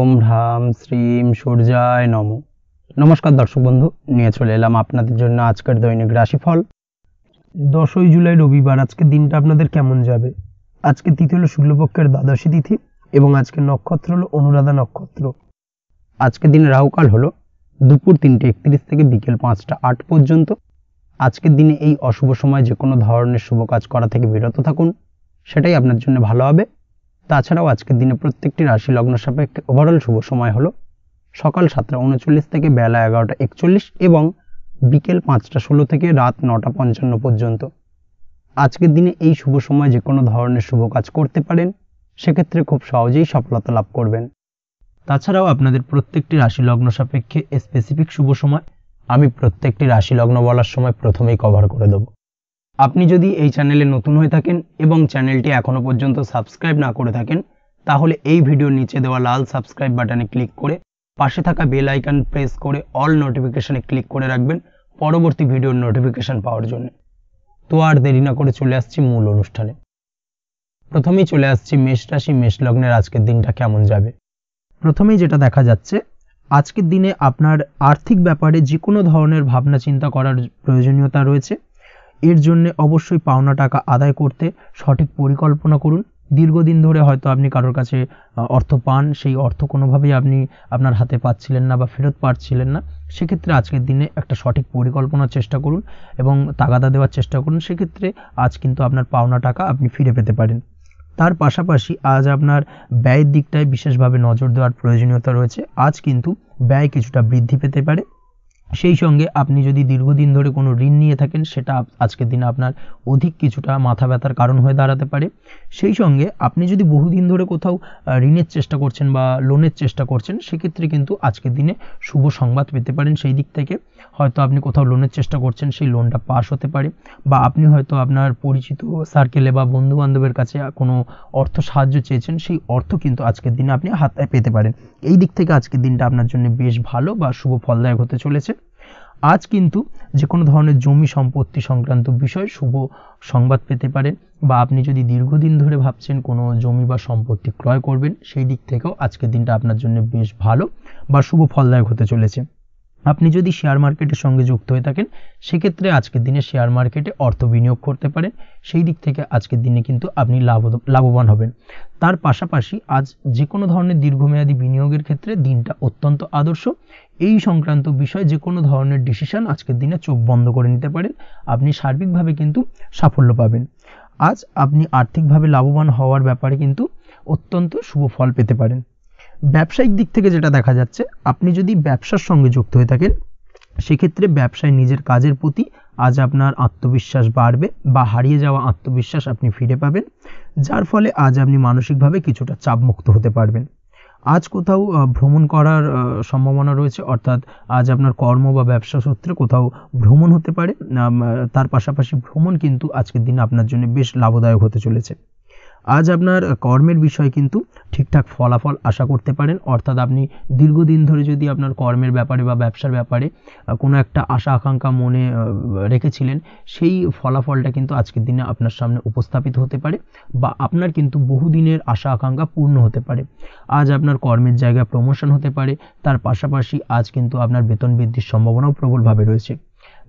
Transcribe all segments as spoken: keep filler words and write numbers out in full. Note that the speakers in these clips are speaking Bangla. ओम ह्राम श्रीम सूर्याय नमो। नमस्कार दर्शक बंधु, निये चले एलाम आपनादेर जन्य आजकेर दैनिक राशिफल। दशई जुलाई रविवार। आजके दिनटा आपनादेर केमन जाबे? आजके तिथि हलो शुक्लपक्षेर द्वादशी तिथि एबं आजके नक्षत्र हलो अनुराधा नक्षत्र। आजके दिन राहुकाल हलो दुपुर तीनटे एकत्रिश थेके बिकेल पाँचटा आठ पर्यन्त। आजकेर दिने एई अशुभ समय जे कोनो धरनेर शुभ काज करा थेके बिरत थाकुन, सेटाई आपनार जन्य भालो हबे। ताछाड़ाओ आजकेर दिने प्रत्येकटी राशि लग्न सापेक्षे ओभारअल शुभ समय हलो सकाल सातटा ऊनचल्लिश थेके बेला एगारोटा एकचल्लिश एबं बिकेल पाँचटा षोलो थेके रात नौटा पंचान्न पर्यन्त। आजकेर दिने एई शुभ समय जे कोनो धरनेर शुभ काज करते पारेन, सेक्षेत्रे खूब सहजेई सफलता लाभ करबेन। ताछाड़ाओ आपनादेर प्रत्येकटी राशि लग्न सापेक्षे स्पेसिफिक शुभ समय आमि प्रत्येकटी राशि लग्न बलार समय प्रथमेई कभार करे देब। आपनि जदि एई चैनेले नतून हये थाकेन एबं चैनेलटी एखोनो पर्यन्त सबस्क्राइब ना करे थाकेन, ताहले एई भिडियोर निचे देওয়া लाल सबस्क्राइब बाटने क्लिक करे पाशे थाका बेल आइकन प्रेस करे अल नोटिफिकेशने क्लिक करे राखबेन परबर्ती भिडियोर नोटिफिकेशन पाओयार जोन्नो। तो आर देरी ना करे चले आसछि मूल अनुष्ठाने। प्रथमेई चले आसछि मेष राशि। मेष लग्नेर आजकेर दिनटा केमन जाबे? प्रथमेई जेटा देखा जाच्छे, आजकेर दिने आपनार आर्थिक ब्यापारे जे कोनो धरनेर भावना चिंता करार प्रयोजनीयता रयेछे। एर जोन्नो अवश्यई पाওনা टाका आदाय करते सठिक परिकल्पना करुन। दीर्घदिन धरे हयतो आपनि कारोर काछे अर्थ पान, सेई अर्थ कोनोभाबेई आपनि आपनार हाते पाच्छिलेन ना बा फेरत पाच्छिलेन ना, सेई क्षेत्रे आजकेर दिने एकटा सठिक परिकल्पनार चेष्टा करुन एबं तागादा देওয়ার चेष्टा करुन। सेई क्षेत्रे आज किन्तु आपनार पाওনা टाका आपनि फिरे पेते पारेन। तार पाशापाशि आज आपनार व्ययेर दिकटाय विशेषभावे नजर देওয়ার प्रयोजनीयता रयेछे। आज किन्तु व्यय किछुटा बृद्धि पेते पारे। সেই সঙ্গে আপনি যদি দীর্ঘদিন ধরে কোনো ঋণ নিয়ে থাকেন, সেটা আজকের দিনে আপনার অধিক কিছুটা মাথা ব্যথার কারণ হয়ে দাঁড়াতে পারে। সেই সঙ্গে আপনি যদি বহুদিন ধরে কোথাও ঋণের চেষ্টা করছেন বা লোনের চেষ্টা করছেন, সেক্ষেত্রে কিন্তু আজকের দিনে শুভ সংবাদ পেতে পারেন। সেই দিক থেকে হয়তো আপনি কোথাও লোনের চেষ্টা করছেন, সেই লোনটা পাস হতে পারে, বা আপনি হয়তো আপনার পরিচিত সার্কেলে বা বন্ধুবান্ধবের কাছে কোনো অর্থ সাহায্য চেয়েছেন, সেই অর্থ কিন্তু আজকের দিনে আপনি হাতে পেতে পারেন। এই দিক থেকে আজকের দিনটা আপনার জন্য বেশ ভালো বা শুভ ফলদায়ক হতে চলেছে। आज किन्तु जे कोनो धरनेर जमी सम्पत्ति संक्रांत विषय शुभ संबाद पेते पारेन, बा आपनि जदि दीर्घदिन धरे भाबछेन कोनो जमी बा सम्पत्ति क्रय करबेन, सेई दिक थेकेओ आजकेर दिनटा आपनार जन्य बेश भालो बा शुभ फलदायक होते चलेछे। आपनि जदि शेयर मार्केटेर संगे जुक्त हये थाकेन, सेई क्षेत्रे आजकेर दिने शेयर मार्केटे अर्थ बिनियोग करते पारेन। सेई दिक थेके आजकेर दिने किन्तु आपनि लाभ लाभवान हबेन। तार पाशापाशि आज जे कोनो धरनेर दीर्घमेयादी बिनियोगेर क्षेत्रे दिनटा अत्यंत आदर्श। এই সংক্রান্ত বিষয় যে কোনো ধরনের ডিসিশন আজকের দিনে চোখ বন্ধ করে নিতে পারেন। আপনি সার্বিকভাবে কিন্তু সাফল্য পাবেন। আজ আপনি আর্থিকভাবে লাভবান হওয়ার ব্যাপারে কিন্তু অত্যন্ত শুভ ফল পেতে পারেন। ব্যবসায়িক দিক থেকে যেটা দেখা যাচ্ছে, আপনি যদি ব্যবসার সঙ্গে যুক্ত হয়ে থাকেন, সেক্ষেত্রে ব্যবসায় নিজের কাজের প্রতি আজ আপনার আত্মবিশ্বাস বাড়বে বা হারিয়ে যাওয়া আত্মবিশ্বাস আপনি ফিরে পাবেন, যার ফলে আজ আপনি মানসিকভাবে কিছুটা চাপমুক্ত হতে পারবেন। आज कोথাও भ्रमण करार सम्भावना रयेछे, अर्थात आज आपनार कर्म बा व्यवसा सूत्रे कोথাও भ्रमण होते पारे। तार पाशापाशि भ्रमण किन्तु आजकेर दिन आपनार जन्य बेश लाभदायक होते चलेछे। आज आपनार कर्मेर विषय किन्तु ठीकठाक फलाफल आशा करते पारेन, अर्थात आपनि दीर्घदिन धरे यदि आपनार कर्मेर ब्यापारे बा व्यवसार ब्यापारे कोनो एकटा आशा आकांक्षा मने रेखेछिलेन, सेई फलाफलटा किन्तु आजकेर दिने आपनार सामने उपस्थापित होते पारे बा आपनार किन्तु बहुदिनेर आशा आकांक्षा पूर्ण होते पारे। आज आपनार कर्मेर जायगाय प्रमोशन होते पारे। तार पाशापाशि आज किन्तु आपनार वेतन बृद्धिर सम्भावनाओ प्रबलभावे रयेछे।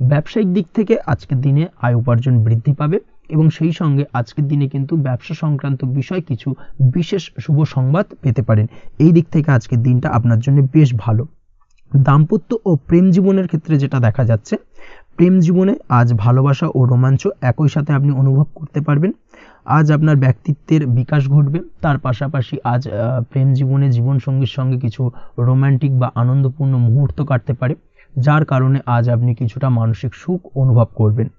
व्यावसायिक दिक थेके आजकेर दिने आय उपार्जन बृद्धि पाबे এবং সেই সঙ্গে আজকের দিনে কিন্তু ব্যবসা সংক্রান্ত বিষয় কিছু বিশেষ শুভ সংবাদ পেতে পারেন। এই দিক থেকে আজকের দিনটা আপনার জন্য বেশ ভালো। দাম্পত্য ও প্রেম জীবনের ক্ষেত্রে যেটা দেখা যাচ্ছে, প্রেম জীবনে আজ ভালোবাসা ও রোমাঞ্চ একই সাথে আপনি অনুভব করতে পারবেন। আজ আপনার ব্যক্তিত্বের বিকাশ ঘটবে। তার পাশাপাশি আজ প্রেম জীবনে জীবনসঙ্গীর সঙ্গে কিছু রোমান্টিক বা আনন্দপূর্ণ মুহূর্ত কাটতে পারে, যার কারণে আজ আপনি কিছুটা মানসিক সুখ অনুভব করবেন।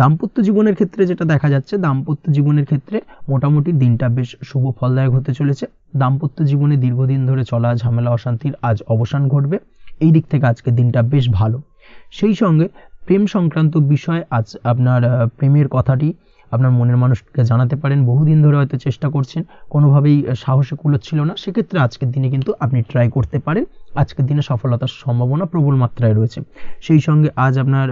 দাম্পত্য জীবনের ক্ষেত্রে যেটা দেখা যাচ্ছে, দাম্পত্য জীবনের ক্ষেত্রে মোটামুটি দিনটা বেশ শুভ ফলদায়ক হতে চলেছে। দাম্পত্য জীবনে দীর্ঘদিন ধরে চলা ঝামেলা অশান্তির আজ অবসান ঘটবে। এই দিক থেকে আজকের দিনটা বেশ ভালো। সেই সঙ্গে প্রেম সংক্রান্ত বিষয় আজ আপনার প্রেমের কথাটি আপনার মনের মানুষকে জানাতে পারেন। বহুদিন ধরে হয়তো চেষ্টা করছেন, কোনোভাবেই সাহসে কুলোচ্ছিল না, সেক্ষেত্রে আজকের দিনে কিন্তু আপনি ট্রাই করতে পারেন। আজকের দিনে সফলতার সম্ভাবনা প্রবল মাত্রায় রয়েছে। সেই সঙ্গে আজ আপনার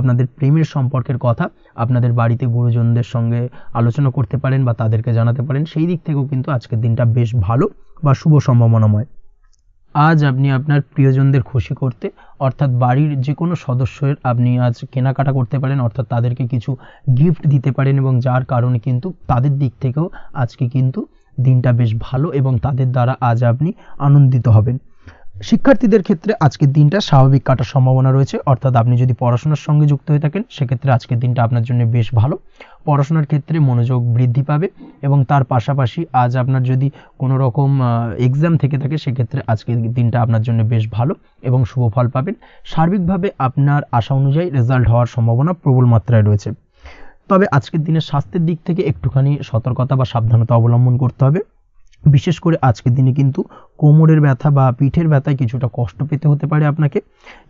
আপনাদের প্রেমের সম্পর্কের কথা আপনাদের বাড়িতে গুরুজনদের সঙ্গে আলোচনা করতে পারেন বা তাদেরকে জানাতে পারেন। সেই দিক থেকেও কিন্তু আজকের দিনটা বেশ ভালো বা শুভ সম্ভাবনাময়। আজ আপনি আপনার প্রিয়জনদের খুশি করতে অর্থাৎ বাড়ির যে কোনো সদস্যের আপনি আজ কেনাকাটা করতে পারেন, অর্থাৎ তাদেরকে কিছু গিফট দিতে পারেন এবং যার কারণে কিন্তু তাদের দিক থেকেও আজকে কিন্তু দিনটা বেশ ভালো এবং তাদের দ্বারা আজ আপনি আনন্দিত হবেন। শিক্ষার্থীদের ক্ষেত্রে আজকের দিনটা স্বাভাবিক কাটার সম্ভাবনা রয়েছে, অর্থাৎ আপনি যদি পড়াশোনার সঙ্গে যুক্ত হয়ে থাকেন সেক্ষেত্রে আজকের দিনটা আপনার জন্য বেশ ভালো, পড়াশোনার ক্ষেত্রে মনোযোগ বৃদ্ধি পাবে এবং তার পাশাপাশি আজ আপনার যদি কোনো রকম এক্সাম থেকে থাকে সেক্ষেত্রে আজকের দিনটা আপনার জন্য বেশ ভালো এবং শুভ ফল পাবেন। সার্বিকভাবে আপনার আশা অনুযায়ী রেজাল্ট হওয়ার সম্ভাবনা প্রবল মাত্রায় রয়েছে। তবে আজকের দিনে স্বাস্থ্যের দিক থেকে একটুখানি সতর্কতা বা সাবধানতা অবলম্বন করতে হবে। বিশেষ করে আজকের দিনে কিন্তু কোমরের ব্যথা বা পিঠের ব্যথায় কিছুটা কষ্ট পেতে হতে পারে আপনাকে,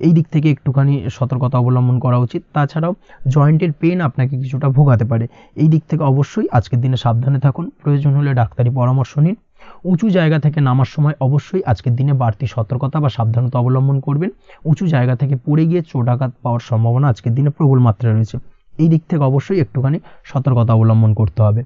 এই দিক থেকে একটুখানি সতর্কতা অবলম্বন করা উচিত। তাছাড়াও জয়েন্টের পেন আপনাকে কিছুটা ভোগাতে পারে, এই দিক থেকে অবশ্যই আজকের দিনে সাবধানে থাকুন, প্রয়োজন হলে ডাক্তারি পরামর্শ নিন। উঁচু জায়গা থেকে নামার সময় অবশ্যই আজকের দিনে বাড়তি সতর্কতা বা সাবধানতা অবলম্বন করবেন, উঁচু জায়গা থেকে পড়ে গিয়ে চোটাঘাত পাওয়ার সম্ভাবনা আজকের দিনে প্রবল মাত্রায় রয়েছে, এই দিক থেকে অবশ্যই একটুখানি সতর্কতা অবলম্বন করতে হবে।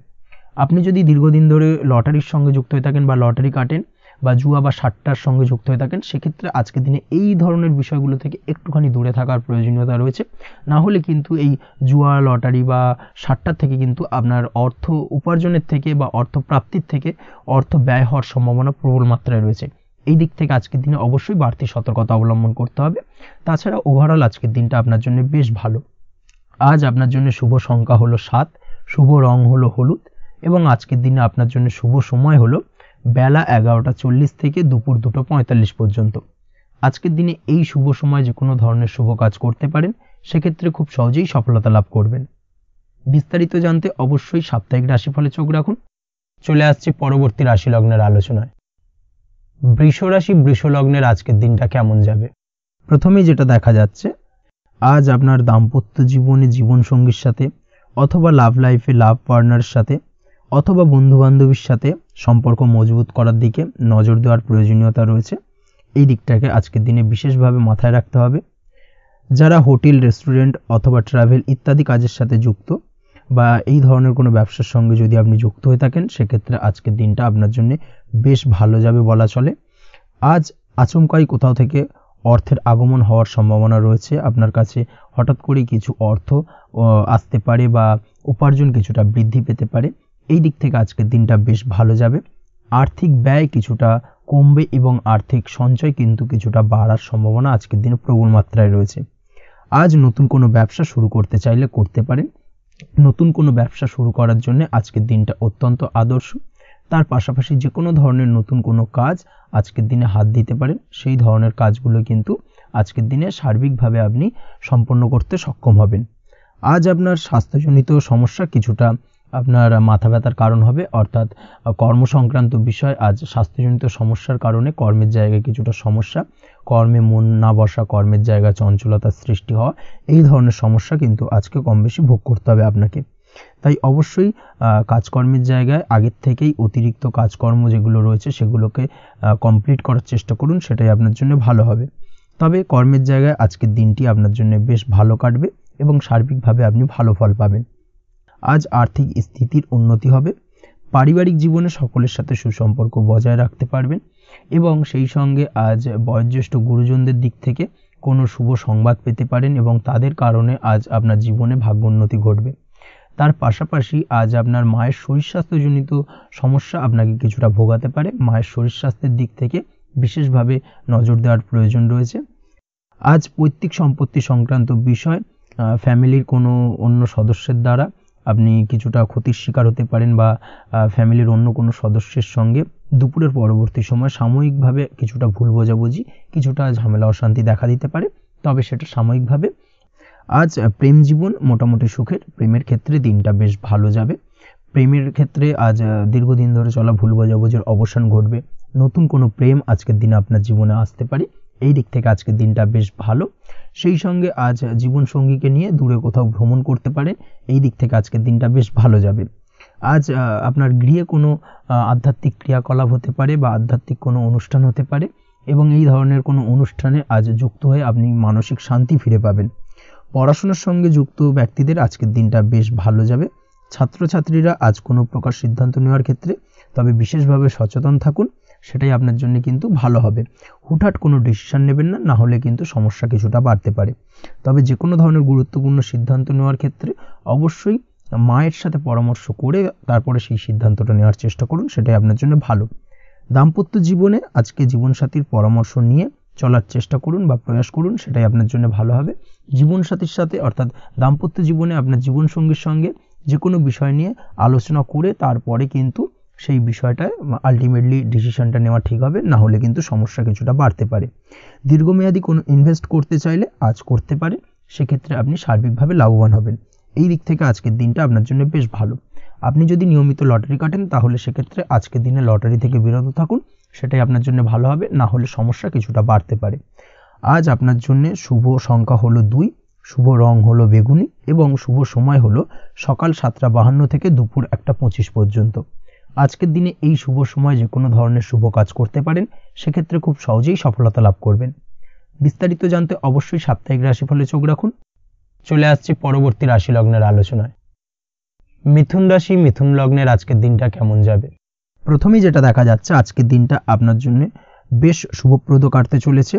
আপনি যদি দীর্ঘদিন ধরে লটারির সঙ্গে যুক্ত হয়ে থাকেন বা লটারি কাটেন বা জুয়া বা সাট্টার সঙ্গে যুক্ত হয়ে থাকেন সেক্ষেত্রে আজকের দিনে এই ধরনের বিষয়গুলো থেকে একটুখানি দূরে থাকার প্রয়োজনীয়তা রয়েছে, না হলে কিন্তু এই জুয়া লটারি বা সাট্টার থেকে কিন্তু আপনার অর্থ উপার্জনের থেকে বা অর্থ প্রাপ্তির থেকে অর্থ ব্যয় হওয়ার সম্ভাবনা প্রবল মাত্রায় রয়েছে, এই দিক থেকে আজকের দিনে অবশ্যই বাড়তি সতর্কতা অবলম্বন করতে হবে। তাছাড়া ওভারঅল আজকের দিনটা আপনার জন্য বেশ ভালো। আজ আপনার জন্য শুভ সংখ্যা হলো সাত, শুভ রং হলো হলুদ এবং আজকের দিনে আপনার জন্য শুভ সময় হলো বেলা এগারোটা চল্লিশ থেকে দুপুর দুটো পঁয়তাল্লিশ পর্যন্ত। আজকের দিনে এই শুভ সময় যে কোনো ধরনের শুভ কাজ করতে পারেন, সেক্ষেত্রে খুব সহজেই সফলতা লাভ করবেন। বিস্তারিত জানতে অবশ্যই সাপ্তাহিক রাশিফলে চোখ রাখুন। চলে আসছে পরবর্তী রাশি লগ্নের আলোচনায়। বৃষ রাশি বৃষ লগ্নের আজকের দিনটা কেমন যাবে? প্রথমেই যেটা দেখা যাচ্ছে, আজ আপনার দাম্পত্য জীবনে জীবনসঙ্গীর সাথে অথবা লাভ লাইফে লাভ পার্টনারের সাথে অথবা বন্ধুবান্ধবীর সাথে সম্পর্ক মজবুত করার দিকে নজর দেওয়ার প্রয়োজনীয়তা রয়েছে, এই দিকটাকে আজকের দিনে বিশেষভাবে মাথায় রাখতে হবে। যারা হোটেল রেস্টুরেন্ট অথবা ট্রাভেল ইত্যাদি কাজের সাথে যুক্ত বা এই ধরনের কোনো ব্যবসার সঙ্গে যদি আপনি যুক্ত হয়ে থাকেন সেক্ষেত্রে আজকের দিনটা আপনার জন্য বেশ ভালো যাবে বলা চলে। আজ আচমকাই কোথাও থেকে অর্থের আগমন হওয়ার সম্ভাবনা রয়েছে, আপনার কাছে হঠাৎ করে কিছু অর্থ আসতে পারে বা উপার্জন কিছুটা বৃদ্ধি পেতে পারে, এই দিক থেকে আজকের দিনটা বেশ ভালো যাবে। আর্থিক ব্যয় কিছুটা কমবে এবং আর্থিক সঞ্চয় কিন্তু কিছুটা বাড়ার সম্ভাবনা আজকের দিনে প্রবল মাত্রায় রয়েছে। আজ নতুন কোনো ব্যবসা শুরু করতে চাইলে করতে পারেন, নতুন কোনো ব্যবসা শুরু করার জন্য আজকের দিনটা অত্যন্ত আদর্শ। তার পাশাপাশি যে কোনো ধরনের নতুন কোনো কাজ আজকের দিনে হাত দিতে পারেন, সেই ধরনের কাজগুলো কিন্তু আজকের দিনে সার্বিকভাবে আপনি সম্পন্ন করতে সক্ষম হবেন। আজ আপনার স্বাস্থ্যজনিত সমস্যা কিছুটা আপনার মাথা ব্যথার কারণ হবে, অর্থাৎ কর্মসংক্রান্ত বিষয় আজ স্বাস্থ্যজনিত সমস্যার কারণে কর্মের জায়গায় কিছুটা সমস্যা, কর্মে মন না বসা, কর্মের জায়গায় চঞ্চলতার সৃষ্টি হওয়া, এই ধরনের সমস্যা কিন্তু আজকে কম বেশি ভোগ করতে হবে আপনাকে। তাই অবশ্যই কাজকর্মের জায়গায় আগের থেকেই অতিরিক্ত কাজকর্ম যেগুলো রয়েছে সেগুলোকে কমপ্লিট করার চেষ্টা করুন, সেটাই আপনার জন্য ভালো হবে। তবে কর্মের জায়গায় আজকের দিনটি আপনার জন্য বেশ ভালো কাটবে এবং সার্বিকভাবে আপনি ভালো ফল পাবেন। আজ আর্থিক স্থিতির উন্নতি হবে, পারিবারিক জীবনে সকলের সাথে সুসম্পর্ক বজায় রাখতে পারবেন এবং সেই সঙ্গে আজ বয়োজ্যেষ্ঠ গুরুজনদের দিক থেকে কোনো শুভ সংবাদ পেতে পারেন এবং তাদের কারণে আজ আপনার জীবনে ভাগ্যোন্নতি ঘটবে। তার পাশাপাশি আজ আপনার মায়ের শরীর স্বাস্থ্যজনিত সমস্যা আপনাকে কিছুটা ভোগাতে পারে, মায়ের শরীর স্বাস্থ্যের দিক থেকে বিশেষভাবে নজর দেওয়ার প্রয়োজন রয়েছে। আজ পৈতৃক সম্পত্তি সংক্রান্ত বিষয় ফ্যামিলির কোনো অন্য সদস্যের দ্বারা আপনি কিছুটা ক্ষতির শিকার হতে পারেন বা ফ্যামিলির অন্য কোনো সদস্যের সঙ্গে দুপুরের পরবর্তী সময় সাময়িকভাবে কিছুটা ভুল বোঝাবুঝি, কিছুটা ঝামেলা অশান্তি দেখা দিতে পারে, তবে সেটা সাময়িকভাবে। আজ প্রেম জীবন মোটামুটি সুখের, প্রেমের ক্ষেত্রে দিনটা বেশ ভালো যাবে। প্রেমের ক্ষেত্রে আজ দীর্ঘদিন ধরে চলা ভুল বোঝাবুঝির অবসান ঘটবে, নতুন কোনো প্রেম আজকের দিনে আপনার জীবনে আসতে পারে, এই দিক থেকে আজকের দিনটা বেশ ভালো। সেই সঙ্গে আজ জীবনসঙ্গীকে নিয়ে দূরে কোথাও ভ্রমণ করতে পারে, এই দিক থেকে আজকের দিনটা বেশ ভালো যাবে। আজ আপনার গৃহে কোনো আধ্যাত্মিক ক্রিয়াকলাপ হতে পারে বা আধ্যাত্মিক কোনো অনুষ্ঠান হতে পারে এবং এই ধরনের কোনো অনুষ্ঠানে আজ যুক্ত হয়ে আপনি মানসিক শান্তি ফিরে পাবেন। পড়াশোনার সঙ্গে যুক্ত ব্যক্তিদের আজকের দিনটা বেশ ভালো যাবে। ছাত্রছাত্রীরা আজ কোনো প্রকার সিদ্ধান্ত নেওয়ার ক্ষেত্রে তবে বিশেষভাবে সচেতন থাকুন, সেটাই আপনার জন্য কিন্তু ভালো হবে। হুটহাট কোনো ডিসিশন নেবেন না, না হলে কিন্তু সমস্যা কিছুটা বাড়তে পারে। তবে যে কোনো ধরনের গুরুত্বপূর্ণ সিদ্ধান্ত নেওয়ার ক্ষেত্রে অবশ্যই মায়ের সাথে পরামর্শ করে তারপরে সেই সিদ্ধান্তটা নেওয়ার চেষ্টা করুন, সেটাই আপনার জন্য ভালো। দাম্পত্য জীবনে আজকে জীবনসাথীর পরামর্শ নিয়ে চলার চেষ্টা করুন বা প্রয়াস করুন, সেটাই আপনার জন্য ভালো হবে। জীবনসাথীর সাথে অর্থাৎ দাম্পত্য জীবনে আপনার জীবনসঙ্গীর সঙ্গে যে কোনো বিষয় নিয়ে আলোচনা করে তারপরে কিন্তু সেই বিষয়টায় আলটিমেটলি ডিসিশনটা নেওয়া ঠিক হবে, না হলে কিন্তু সমস্যা কিছুটা বাড়তে পারে। দীর্ঘমেয়াদী কোনো ইনভেস্ট করতে চাইলে আজ করতে পারে, সেক্ষেত্রে আপনি সার্বিকভাবে লাভবান হবেন। এই দিক থেকে আজকের দিনটা আপনার জন্য বেশ ভালো। আপনি যদি নিয়মিত লটারি কাটেন তাহলে সেক্ষেত্রে আজকের দিনে লটারি থেকে বিরত থাকুন, সেটাই আপনার জন্য ভালো হবে, না হলে সমস্যা কিছুটা বাড়তে পারে। আজ আপনার জন্য শুভ সংখ্যা হলো দুই, শুভ রং হলো বেগুনি এবং শুভ সময় হলো সকাল সাতটা বাহান্ন থেকে দুপুর একটা পঁচিশ পর্যন্ত। আজকের দিনে এই শুভ সময় যে কোনো ধরনের শুভ কাজ করতে পারেন, সেক্ষেত্রে খুব সহজেই সফলতা লাভ করবেন। বিস্তারিত জানতে অবশ্যই সাপ্তাহিক রাশিফলে চোখ রাখুন। চলে আসছে পরবর্তী রাশি লগ্নের আলোচনায়। মিথুন রাশি মিথুন লগ্নের আজকের দিনটা কেমন যাবে? প্রথমেই যেটা দেখা যাচ্ছে, আজকের দিনটা আপনার জন্য বেশ শুভপ্রদ কাটতে চলেছে।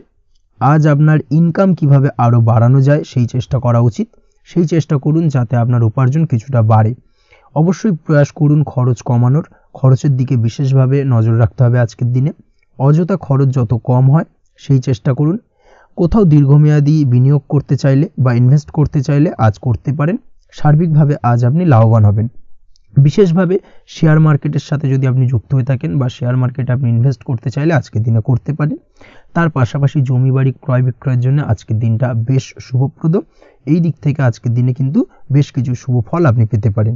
আজ আপনার ইনকাম কিভাবে আরও বাড়ানো যায় সেই চেষ্টা করা উচিত, সেই চেষ্টা করুন যাতে আপনার উপার্জন কিছুটা বাড়ে। অবশ্যই প্রয়াস করুন খরচ কমানোর, খরচের দিকে বিশেষভাবে নজর রাখতে হবে আজকের দিনে। অযথা খরচ যত কম হয় সেই চেষ্টা করুন। কোথাও দীর্ঘমেয়াদী বিনিয়োগ করতে চাইলে বা ইনভেস্ট করতে চাইলে আজ করতে পারেন, সার্বিকভাবে আজ আপনি লাভবান হবেন। বিশেষভাবে শেয়ার মার্কেটের সাথে যদি আপনি যুক্ত হয়ে থাকেন বা শেয়ার মার্কেটে আপনি ইনভেস্ট করতে চাইলে আজকের দিনে করতে পারেন। তার পাশাপাশি জমি বাড়ি ক্রয় বিক্রয়ের জন্য আজকের দিনটা বেশ শুভপ্রদ। এই দিক থেকে আজকের দিনে কিন্তু বেশ কিছু শুভ ফল আপনি পেতে পারেন।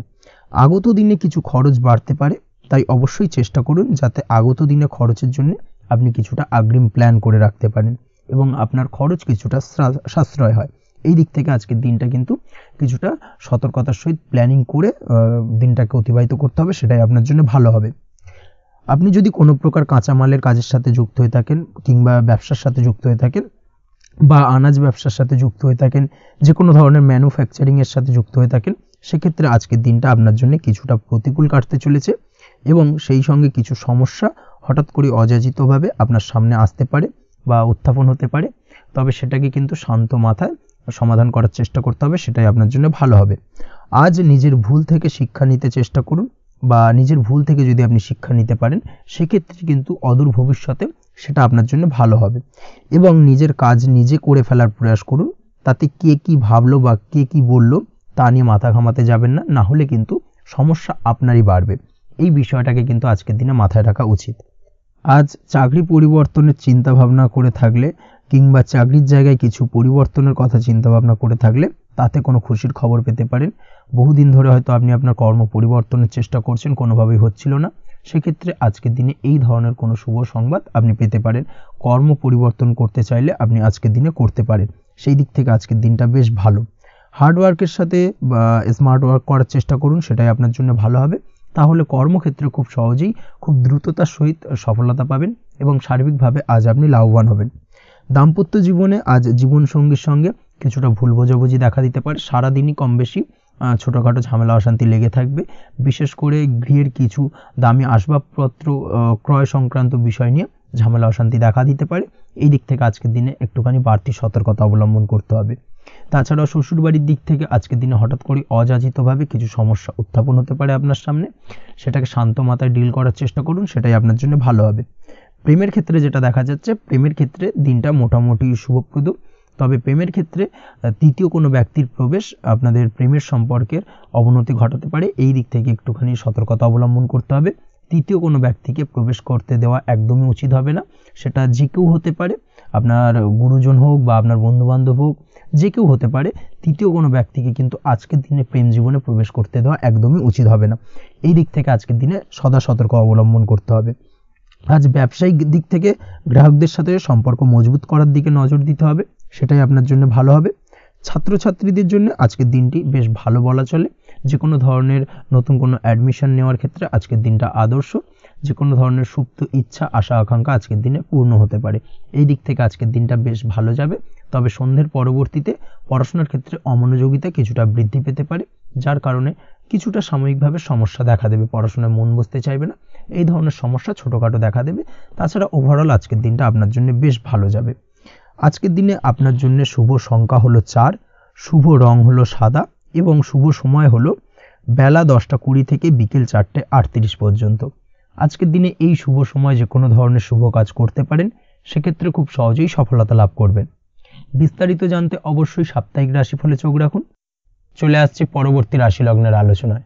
আগত দিনে কিছু খরচ বাড়তে পারে, তাই অবশ্যই চেষ্টা করুন যাতে আগত দিনে খরচের জন্য আপনি কিছুটা অগ্রিম প্ল্যান করে রাখতে পারেন এবং আপনার খরচ কিছুটা সাশ্রয় হয়। এই দিক থেকে আজকের দিনটা কিন্তু কিছুটা সতর্কতার সহিত প্ল্যানিং করে দিনটাকে অতিবাহিত করতে হবে, সেটাই আপনার জন্য ভালো হবে। আপনি যদি কোনো প্রকার কাঁচামালের কাজের সাথে যুক্ত হয়ে থাকেন কিংবা ব্যবসার সাথে যুক্ত হয়ে থাকেন বা আনাজ ব্যবসার সাথে যুক্ত হয়ে থাকেন, যে কোনো ধরনের ম্যানুফ্যাকচারিংয়ের সাথে যুক্ত হয়ে থাকেন, সেক্ষেত্রে আজকের দিনটা আপনার জন্য কিছুটা প্রতিকূল কাটতে চলেছে এবং সেই সঙ্গে কিছু সমস্যা হঠাৎ করে অযাচিতভাবে আপনার সামনে আসতে পারে বা উত্থাপন হতে পারে। তবে সেটাকে কিন্তু শান্ত মাথায় সমাধান করার চেষ্টা করতে হবে, সেটাই আপনার জন্য ভালো হবে। আজ নিজের ভুল থেকে শিক্ষা নিতে চেষ্টা করুন বা নিজের ভুল থেকে যদি আপনি শিক্ষা নিতে পারেন সেক্ষেত্রে কিন্তু অদূর ভবিষ্যতে সেটা আপনার জন্য ভালো হবে। এবং নিজের কাজ নিজে করে ফেলার প্রয়াস করুন, তাতে কে কি ভাবলো বা কে কি বললো তা নিয়ে মাথা ঘামাতে যাবেন না, না হলে কিন্তু সমস্যা আপনারই বাড়বে। এই বিষয়টাকে কিন্তু আজকের দিনে মাথায় রাখা উচিত। আজ চাকরি পরিবর্তনের চিন্তা ভাবনা করে থাকলে কিংবা চাকরির জায়গায় কিছু পরিবর্তনের কথা চিন্তা ভাবনা করে থাকলে তাতে কোনো খুশির খবর পেতে পারেন। বহুদিন ধরে হয়তো আপনি আপনার কর্ম পরিবর্তনের চেষ্টা করছেন, কোনোভাবেই হচ্ছিল না, সেক্ষেত্রে আজকের দিনে এই ধরনের কোনো শুভ সংবাদ আপনি পেতে পারেন। কর্ম পরিবর্তন করতে চাইলে আপনি আজকের দিনে করতে পারেন, সেই দিক থেকে আজকের দিনটা বেশ ভালো। হার্ডওয়ার্কের সাথে স্মার্ট ওয়ার্ক করার চেষ্টা করুন, সেটাই আপনার জন্য ভালো হবে। তাহলে কর্মক্ষেত্রে খুব সহজেই খুব দ্রুততার সহিত সফলতা পাবেন এবং সার্বিকভাবে আজ আপনি লাভবান হবেন। দাম্পত্য জীবনে আজ জীবনসঙ্গীর সঙ্গে কিছুটা ভুল বোঝাবুঝি দেখা দিতে পারে। সারাদিনই কম বেশি ছোটোখাটো ঝামেলা অশান্তি লেগে থাকবে, বিশেষ করে গৃহের কিছু দামি আসবাবপত্র ক্রয় সংক্রান্ত বিষয় নিয়ে ঝামেলা অশান্তি দেখা দিতে পারে। এই দিক থেকে আজকের দিনে একটুখানি বাড়তি সতর্কতা অবলম্বন করতে হবে। তাছাড়াও শ্বশুরবাড়ির দিক থেকে আজকের দিনে হঠাৎ করে অযাচিতভাবে কিছু সমস্যা উত্থাপন হতে পারে আপনার সামনে, সেটাকে শান্ত মাথায় ডিল করার চেষ্টা করুন, সেটাই আপনার জন্য ভালো হবে। প্রেমের ক্ষেত্রে যেটা দেখা যাচ্ছে, প্রেমের ক্ষেত্রে দিনটা মোটামুটি শুভপ্রদ। তবে প্রেমের ক্ষেত্রে তৃতীয় কোনো ব্যক্তির প্রবেশ আপনাদের প্রেমের সম্পর্কের অবনতি ঘটাতে পারে, এই দিক থেকে একটুখানি সতর্কতা অবলম্বন করতে হবে। তৃতীয় কোনো ব্যক্তিকে প্রবেশ করতে দেওয়া একদমই উচিত হবে না, সেটা যে কেউ হতে পারে, আপনার গুরুজন হোক বা আপনার বন্ধুবান্ধব হোক, যে কেউ হতে পারে। তৃতীয় কোনো ব্যক্তিকে কিন্তু আজকের দিনে প্রেম জীবনে প্রবেশ করতে দেওয়া একদমই উচিত হবে না, এই দিক থেকে আজকের দিনে সদা সতর্ক অবলম্বন করতে হবে। আজ ব্যবসায়িক দিক থেকে গ্রাহকদের সাথে সম্পর্ক মজবুত করার দিকে নজর দিতে হবে, সেটাই আপনার জন্য ভালো হবে। ছাত্রছাত্রীদের জন্য আজকের দিনটি বেশ ভালো বলা চলে। যে কোনো ধরনের নতুন কোনো অ্যাডমিশন নেওয়ার ক্ষেত্রে আজকের দিনটা আদর্শ। যে কোনো ধরনের সুপ্ত ইচ্ছা আশা আকাঙ্ক্ষা আজকের দিনে পূর্ণ হতে পারে, এই দিক থেকে আজকের দিনটা বেশ ভালো যাবে। তবে সন্ধ্যের পরবর্তীতে পড়াশোনার ক্ষেত্রে অমনোযোগিতা কিছুটা বৃদ্ধি পেতে পারে, যার কারণে কিছুটা সাময়িকভাবে সমস্যা দেখা দেবে, পড়াশোনায় মন বসতে চাইবে না। এই ধরনের সমস্যা ছোটখাটো দেখা দেবে। তাছাড়া ওভারঅল আজকের দিনটা আপনার জন্য বেশ ভালো যাবে। আজকের দিনে আপনার জন্য শুভ সংখ্যা হলো চার, শুভ রং হলো সাদা এবং শুভ সময় হলো বেলা দশটা কুড়ি থেকে বিকেল চারটে আটত্রিশ পর্যন্ত। আজকের দিনে এই শুভ সময় যে কোনো ধরনের শুভ কাজ করতে পারেন, সেক্ষেত্রে খুব সহজেই সফলতা লাভ করবেন। বিস্তারিত জানতে অবশ্যই সাপ্তাহিক রাশিফলে চোখ রাখুন। চলে আসছি পরবর্তী রাশি লগ্নের আলোচনায়।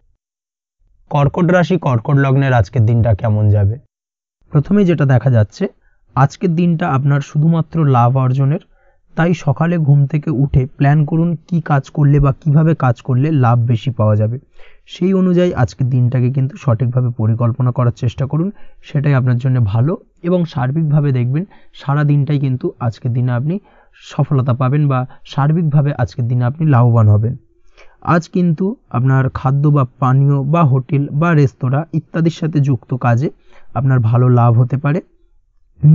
কর্কট রাশি কর্কট লগ্নের আজকের দিনটা কেমন যাবে? প্রথমে যেটা দেখা যাচ্ছে, আজকের দিনটা আপনার শুধুমাত্র লাভ অর্জনের, তাই সকালে ঘুম থেকে উঠে প্ল্যান করুন কি কাজ করলে বা কিভাবে কাজ করলে লাভ বেশি পাওয়া যাবে। সেই অনুযায়ী আজকের দিনটাকে কিন্তু সঠিকভাবে পরিকল্পনা করার চেষ্টা করুন, সেটাই আপনার জন্য ভালো। এবং সার্বিকভাবে দেখবেন সারা দিনটাই কিন্তু আজকের দিনে আপনি সফলতা পাবেন বা সার্বিকভাবে আজকের দিনে আপনি লাভবান হবেন। আজ কিন্তু আপনার খাদ্য বা পানীয় বা হোটেল বা রেস্তোরাঁ ইত্যাদির সাথে যুক্ত কাজে আপনার ভালো লাভ হতে পারে।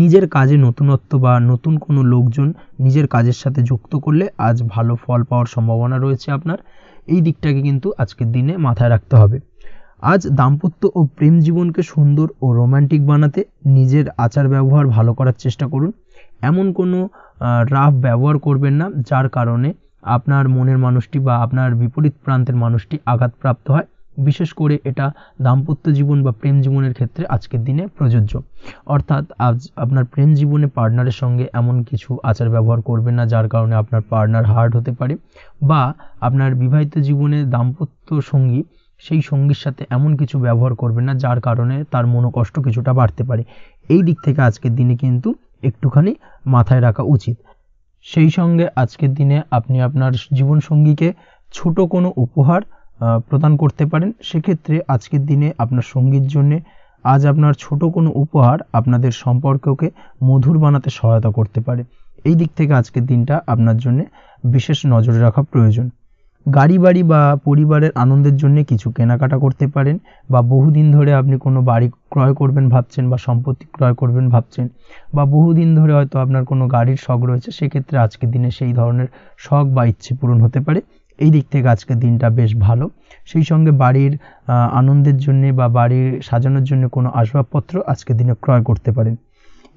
নিজের কাজে নতুনত্ব বা নতুন কোনো লোকজন নিজের কাজের সাথে যুক্ত করলে আজ ভালো ফল পাওয়ার সম্ভাবনা রয়েছে আপনার। এই দিকটাকে কিন্তু আজকের দিনে মাথায় রাখতে হবে। আজ দাম্পত্য ও প্রেম জীবনকে সুন্দর ও রোম্যান্টিক বানাতে নিজের আচার ব্যবহার ভালো করার চেষ্টা করুন। এমন কোনো রাফ ব্যবহার করবেন না যার কারণে আপনার মনের মানুষটি বা আপনার বিপরীত প্রান্তের মানুষটি আঘাতপ্রাপ্ত হয়। বিশেষ করে এটা দাম্পত্য জীবন বা প্রেম জীবনের ক্ষেত্রে আজকের দিনে প্রযোজ্য। অর্থাৎ আজ আপনার প্রেম জীবনে পার্টনারের সঙ্গে এমন কিছু আচার ব্যবহার করবেন না যার কারণে আপনার পার্টনার হার্ট হতে পারে, বা আপনার বিবাহিত জীবনে দাম্পত্য সঙ্গী সেই সঙ্গীর সাথে এমন কিছু ব্যবহার করবেন না যার কারণে তার মনোকষ্ট কিছুটা বাড়তে পারে। এই দিক থেকে আজকের দিনে কিন্তু একটুখানি মাথায় রাখা উচিত। সেই সঙ্গে আজকের দিনে আপনি আপনার জীবনসঙ্গীকে ছোট কোনো উপহার প্রদান করতে পারেন। সেক্ষেত্রে আজকের দিনে আপনার সঙ্গীর জন্য আজ আপনার ছোট কোনো উপহার আপনাদের সম্পর্ককে মধুর বানাতে সহায়তা করতে পারে। এই দিক থেকে আজকের দিনটা আপনার জন্য বিশেষ নজরে রাখা প্রয়োজন। গাড়ি বাড়ি বা পরিবারের আনন্দের জন্য কিছু কেনাকাটা করতে পারেন, বা বহুদিন ধরে আপনি কোনো বাড়ি ক্রয় করবেন ভাবছেন বা সম্পত্তি ক্রয় করবেন ভাবছেন, বা বহুদিন ধরে হয়তো আপনার কোনো গাড়ির শখ রয়েছে, সেক্ষেত্রে আজকের দিনে সেই ধরনের শখ বা ইচ্ছে পূরণ হতে পারে। এই দিক থেকে আজকের দিনটা বেশ ভালো। সেই সঙ্গে বাড়ির আনন্দের জন্য বা বাড়ির সাজানোর জন্য কোনো আসবাবপত্র আজকের দিনে ক্রয় করতে পারেন।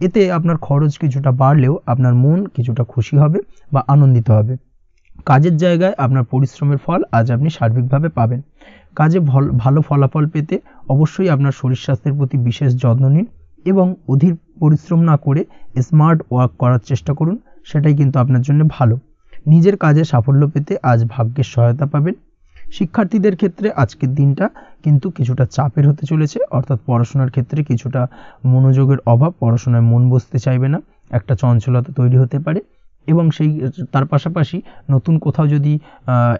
এতে আপনার খরচ কিছুটা বাড়লেও আপনার মন কিছুটা খুশি হবে বা আনন্দিত হবে। কাজের জায়গায় আপনার পরিশ্রমের ফল আজ আপনি সার্বিকভাবে পাবেন। কাজে ভালো ফলাফল পেতে অবশ্যই আপনার শরীর স্বাস্থ্যের প্রতি বিশেষ যত্ন নিন এবং অধিক পরিশ্রম না করে স্মার্ট ওয়ার্ক করার চেষ্টা করুন, সেটাই কিন্তু আপনার জন্য ভালো। নিজের কাজে সাফল্য পেতে আজ ভাগ্যের সহায়তা পাবেন। শিক্ষার্থীদের ক্ষেত্রে আজকের দিনটা কিন্তু কিছুটা চাপের হতে চলেছে, অর্থাৎ পড়াশোনার ক্ষেত্রে কিছুটা মনোযোগের অভাব, পড়াশোনায় মন বসতে চাইবে না, একটা চঞ্চলতা তৈরি হতে পারে। এবং সেই তার পাশাপাশি নতুন কোথাও যদি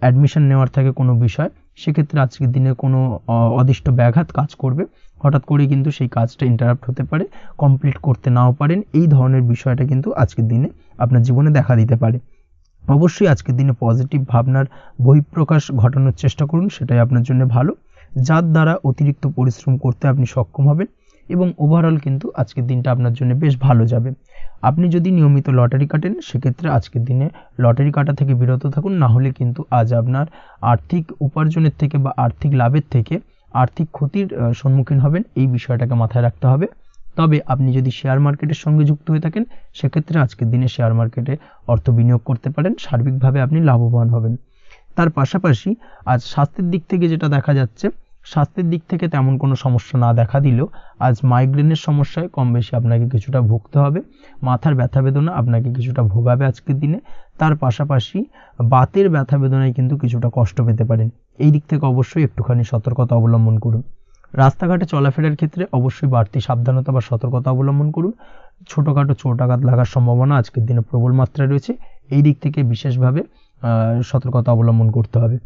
অ্যাডমিশন নেওয়ার থাকে কোনো বিষয়, সেক্ষেত্রে আজকের দিনে কোনো অদৃষ্ট ব্যাঘাত কাজ করবে, হঠাৎ করে কিন্তু সেই কাজটা ইন্টারাপ্ট হতে পারে, কমপ্লিট করতে নাও পারেন। এই ধরনের বিষয়টা কিন্তু আজকের দিনে আপনার জীবনে দেখা দিতে পারে। অবশ্যই আজকের দিনে পজিটিভ ভাবনার বহিঃপ্রকাশ ঘটানোর চেষ্টা করুন, সেটাই আপনার জন্য ভালো, যার দ্বারা অতিরিক্ত পরিশ্রম করতে আপনি সক্ষম হবেন। এবং ওভারঅল কিন্তু আজকের দিনটা আপনার জন্য বেশ ভালো যাবে। আপনি যদি নিয়মিত লটারি কাটেন, সেক্ষেত্রে আজকের দিনে লটারি কাটা থেকে বিরত থাকুন, না হলে কিন্তু আজ আপনার আর্থিক উপার্জনের থেকে বা আর্থিক লাভের থেকে আর্থিক ক্ষতির সম্মুখীন হবেন। এই বিষয়টাকে মাথায় রাখতে হবে। তবে আপনি যদি শেয়ার মার্কেটের সঙ্গে যুক্ত হয়ে থাকেন, সেক্ষেত্রে আজকের দিনে শেয়ার মার্কেটে অর্থ বিনিয়োগ করতে পারেন, সার্বিকভাবে আপনি লাভবান হবেন। তার পাশাপাশি আজ স্বাস্থ্যের দিক থেকে যেটা দেখা যাচ্ছে, স্বাস্থ্যের দিক থেকে তেমন কোনো সমস্যা না দেখা দিলেও আজ মাইগ্রেনের সমস্যায় কম বেশি আপনাকে কিছুটা ভুগতে হবে। মাথার ব্যথা বেদনা আপনাকে কিছুটা ভোগাবে আজকের দিনে। তার পাশাপাশি বাতের ব্যথা বেদনায় কিন্তু কিছুটা কষ্ট পেতে পারেন। এই দিক থেকে অবশ্যই একটুখানি সতর্কতা অবলম্বন করুন। রাস্তাঘাটে চলাফেরার ক্ষেত্রে অবশ্যই বাড়তি সাবধানতা বা সতর্কতা অবলম্বন করুন। ছোটোখাটো চোট আঘাত লাগার সম্ভাবনা আজকের দিনে প্রবল মাত্রায় রয়েছে। এই দিক থেকে বিশেষভাবে সতর্কতা অবলম্বন করতে হবে।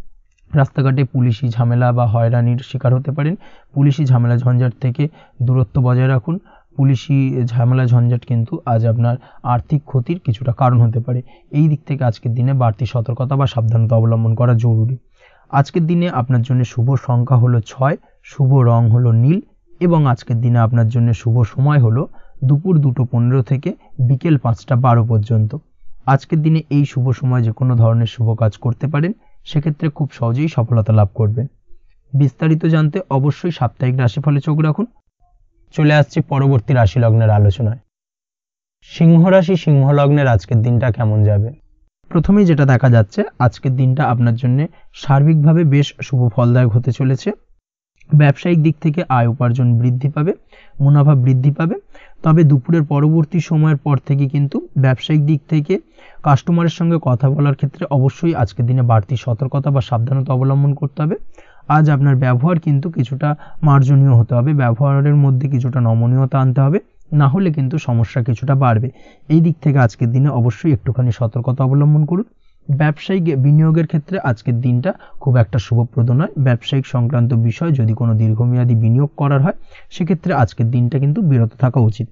রাস্তাঘাটে পুলিশি ঝামেলা বা হয়রানির শিকার হতে পারেন। পুলিশি ঝামেলা ঝঞ্ঝাট থেকে দূরত্ব বজায় রাখুন। পুলিশি ঝামেলা ঝঞ্ঝাট কিন্তু আজ আপনার আর্থিক ক্ষতির কিছুটা কারণ হতে পারে। এই দিক থেকে আজকের দিনে বাড়তি সতর্কতা বা সাবধানতা অবলম্বন করা জরুরি। আজকের দিনে আপনার জন্য শুভ সংখ্যা হলো ছয়, শুভ রং হলো নীল এবং আজকের দিনে আপনার জন্য শুভ সময় হলো দুপুর দুটো পনেরো থেকে বিকেল পাঁচটা বারো পর্যন্ত। আজকের দিনে এই শুভ সময় যে কোনো ধরনের শুভ কাজ করতে পারেন, সেক্ষেত্রে খুব সহজেই সফলতা লাভ করবেন। বিস্তারিত জানতে অবশ্যই সাপ্তাহিক রাশিফলে চোখ রাখুন। चले आसछि परवर्ती राशि लग्नेर आलोचनाय। सिंह राशि सिंह लग्नेर आजकेर दिनटा केमन जाबे। प्रथमेই যেটা দেখা যাচ্ছে আজকের দিনটা আপনার জন্য সার্বিকভাবে বেশ শুভ ফলদায়ক হতে চলেছে। ব্যবসায়িক দিক থেকে আয় উপার্জন বৃদ্ধি পাবে, মুনাফা বৃদ্ধি পাবে। তবে দুপুরের পরবর্তী সময়ের পর থেকে কিন্তু ব্যবসায়িক দিক থেকে কাস্টমারের সঙ্গে কথা বলার ক্ষেত্রে অবশ্যই আজকের দিনে বাড়তি সতর্কতা বা সাবধানতা অবলম্বন করতে হবে। আজ আপনার ব্যবহার কিন্তু কিছুটা মার্জনীয় হতে হবে, ব্যবহারের মধ্যে কিছুটা নমনীয়তা আনতে হবে, না হলে কিন্তু সমস্যা কিছুটা বাড়বে। এই দিক থেকে আজকের দিনে অবশ্যই একটুখানি সতর্কতা অবলম্বন করুন। ব্যবসায়িক বিনিয়োগের ক্ষেত্রে আজকের দিনটা খুব একটা শুভপ্রদ নয়। ব্যবসায়িক সংক্রান্ত বিষয় যদি কোনো দীর্ঘমেয়াদী বিনিয়োগ করার হয় সেক্ষেত্রে আজকের দিনটা কিন্তু বিরত থাকা উচিত।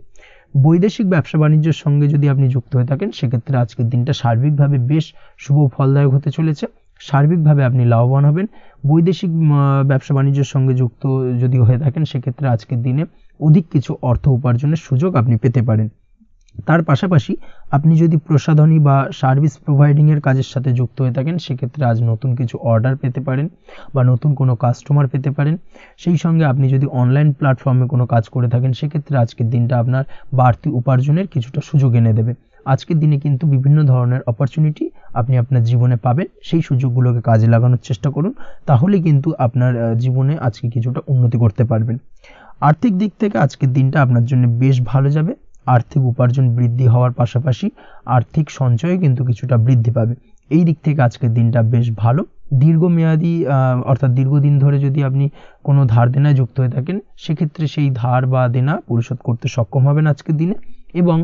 বৈদেশিক ব্যবসা বাণিজ্যের সঙ্গে যদি আপনি যুক্ত হয়ে থাকেন সেক্ষেত্রে আজকের দিনটা সার্বিকভাবে বেশ শুভ ফলদায়ক হতে চলেছে। সার্বিকভাবে আপনি লাভবান হবেন। বৈদেশিক ব্যবসা বাণিজ্যের সঙ্গে যুক্ত যদি হয়ে থাকেন সেক্ষেত্রে আজকের দিনে অধিক কিছু অর্থ উপার্জনের সুযোগ আপনি পেতে পারেন। তার পাশাপাশি আপনি যদি প্রসাধনী বা সার্ভিস প্রোভাইডিং এর কাজের সাথে যুক্ত হয়ে থাকেন সেক্ষেত্রে আজ নতুন কিছু অর্ডার পেতে পারেন বা নতুন কোনো কাস্টমার পেতে পারেন। সেই সঙ্গে আপনি যদি অনলাইন প্ল্যাটফর্মে কোনো কাজ করে থাকেন সেক্ষেত্রে আজকের দিনটা আপনার বাড়তি উপার্জনের কিছুটা সুযোগ এনে দেবে। আজকের দিনে কিন্তু বিভিন্ন ধরনের অপরচুনিটি আপনি আপনার জীবনে পাবেন, সেই সুযোগগুলোকে কাজে লাগানোর চেষ্টা করুন, তাহলে কিন্তু আপনার জীবনে আজকে কিছুটা উন্নতি করতে পারবেন। আর্থিক দিক থেকে আজকের দিনটা আপনার জন্য বেশ ভালো যাবে। আর্থিক উপার্জন বৃদ্ধি হওয়ার পাশাপাশি আর্থিক সঞ্চয় কিন্তু কিছুটা বৃদ্ধি পাবে। এই দিক থেকে আজকের দিনটা বেশ ভালো। দীর্ঘমেয়াদী অর্থাৎ দীর্ঘদিন ধরে যদি আপনি কোনো ধার দেনায় যুক্ত হয়ে থাকেন সেক্ষেত্রে সেই ধার বা দেনা পরিশোধ করতে সক্ষম হবেন আজকের দিনে, এবং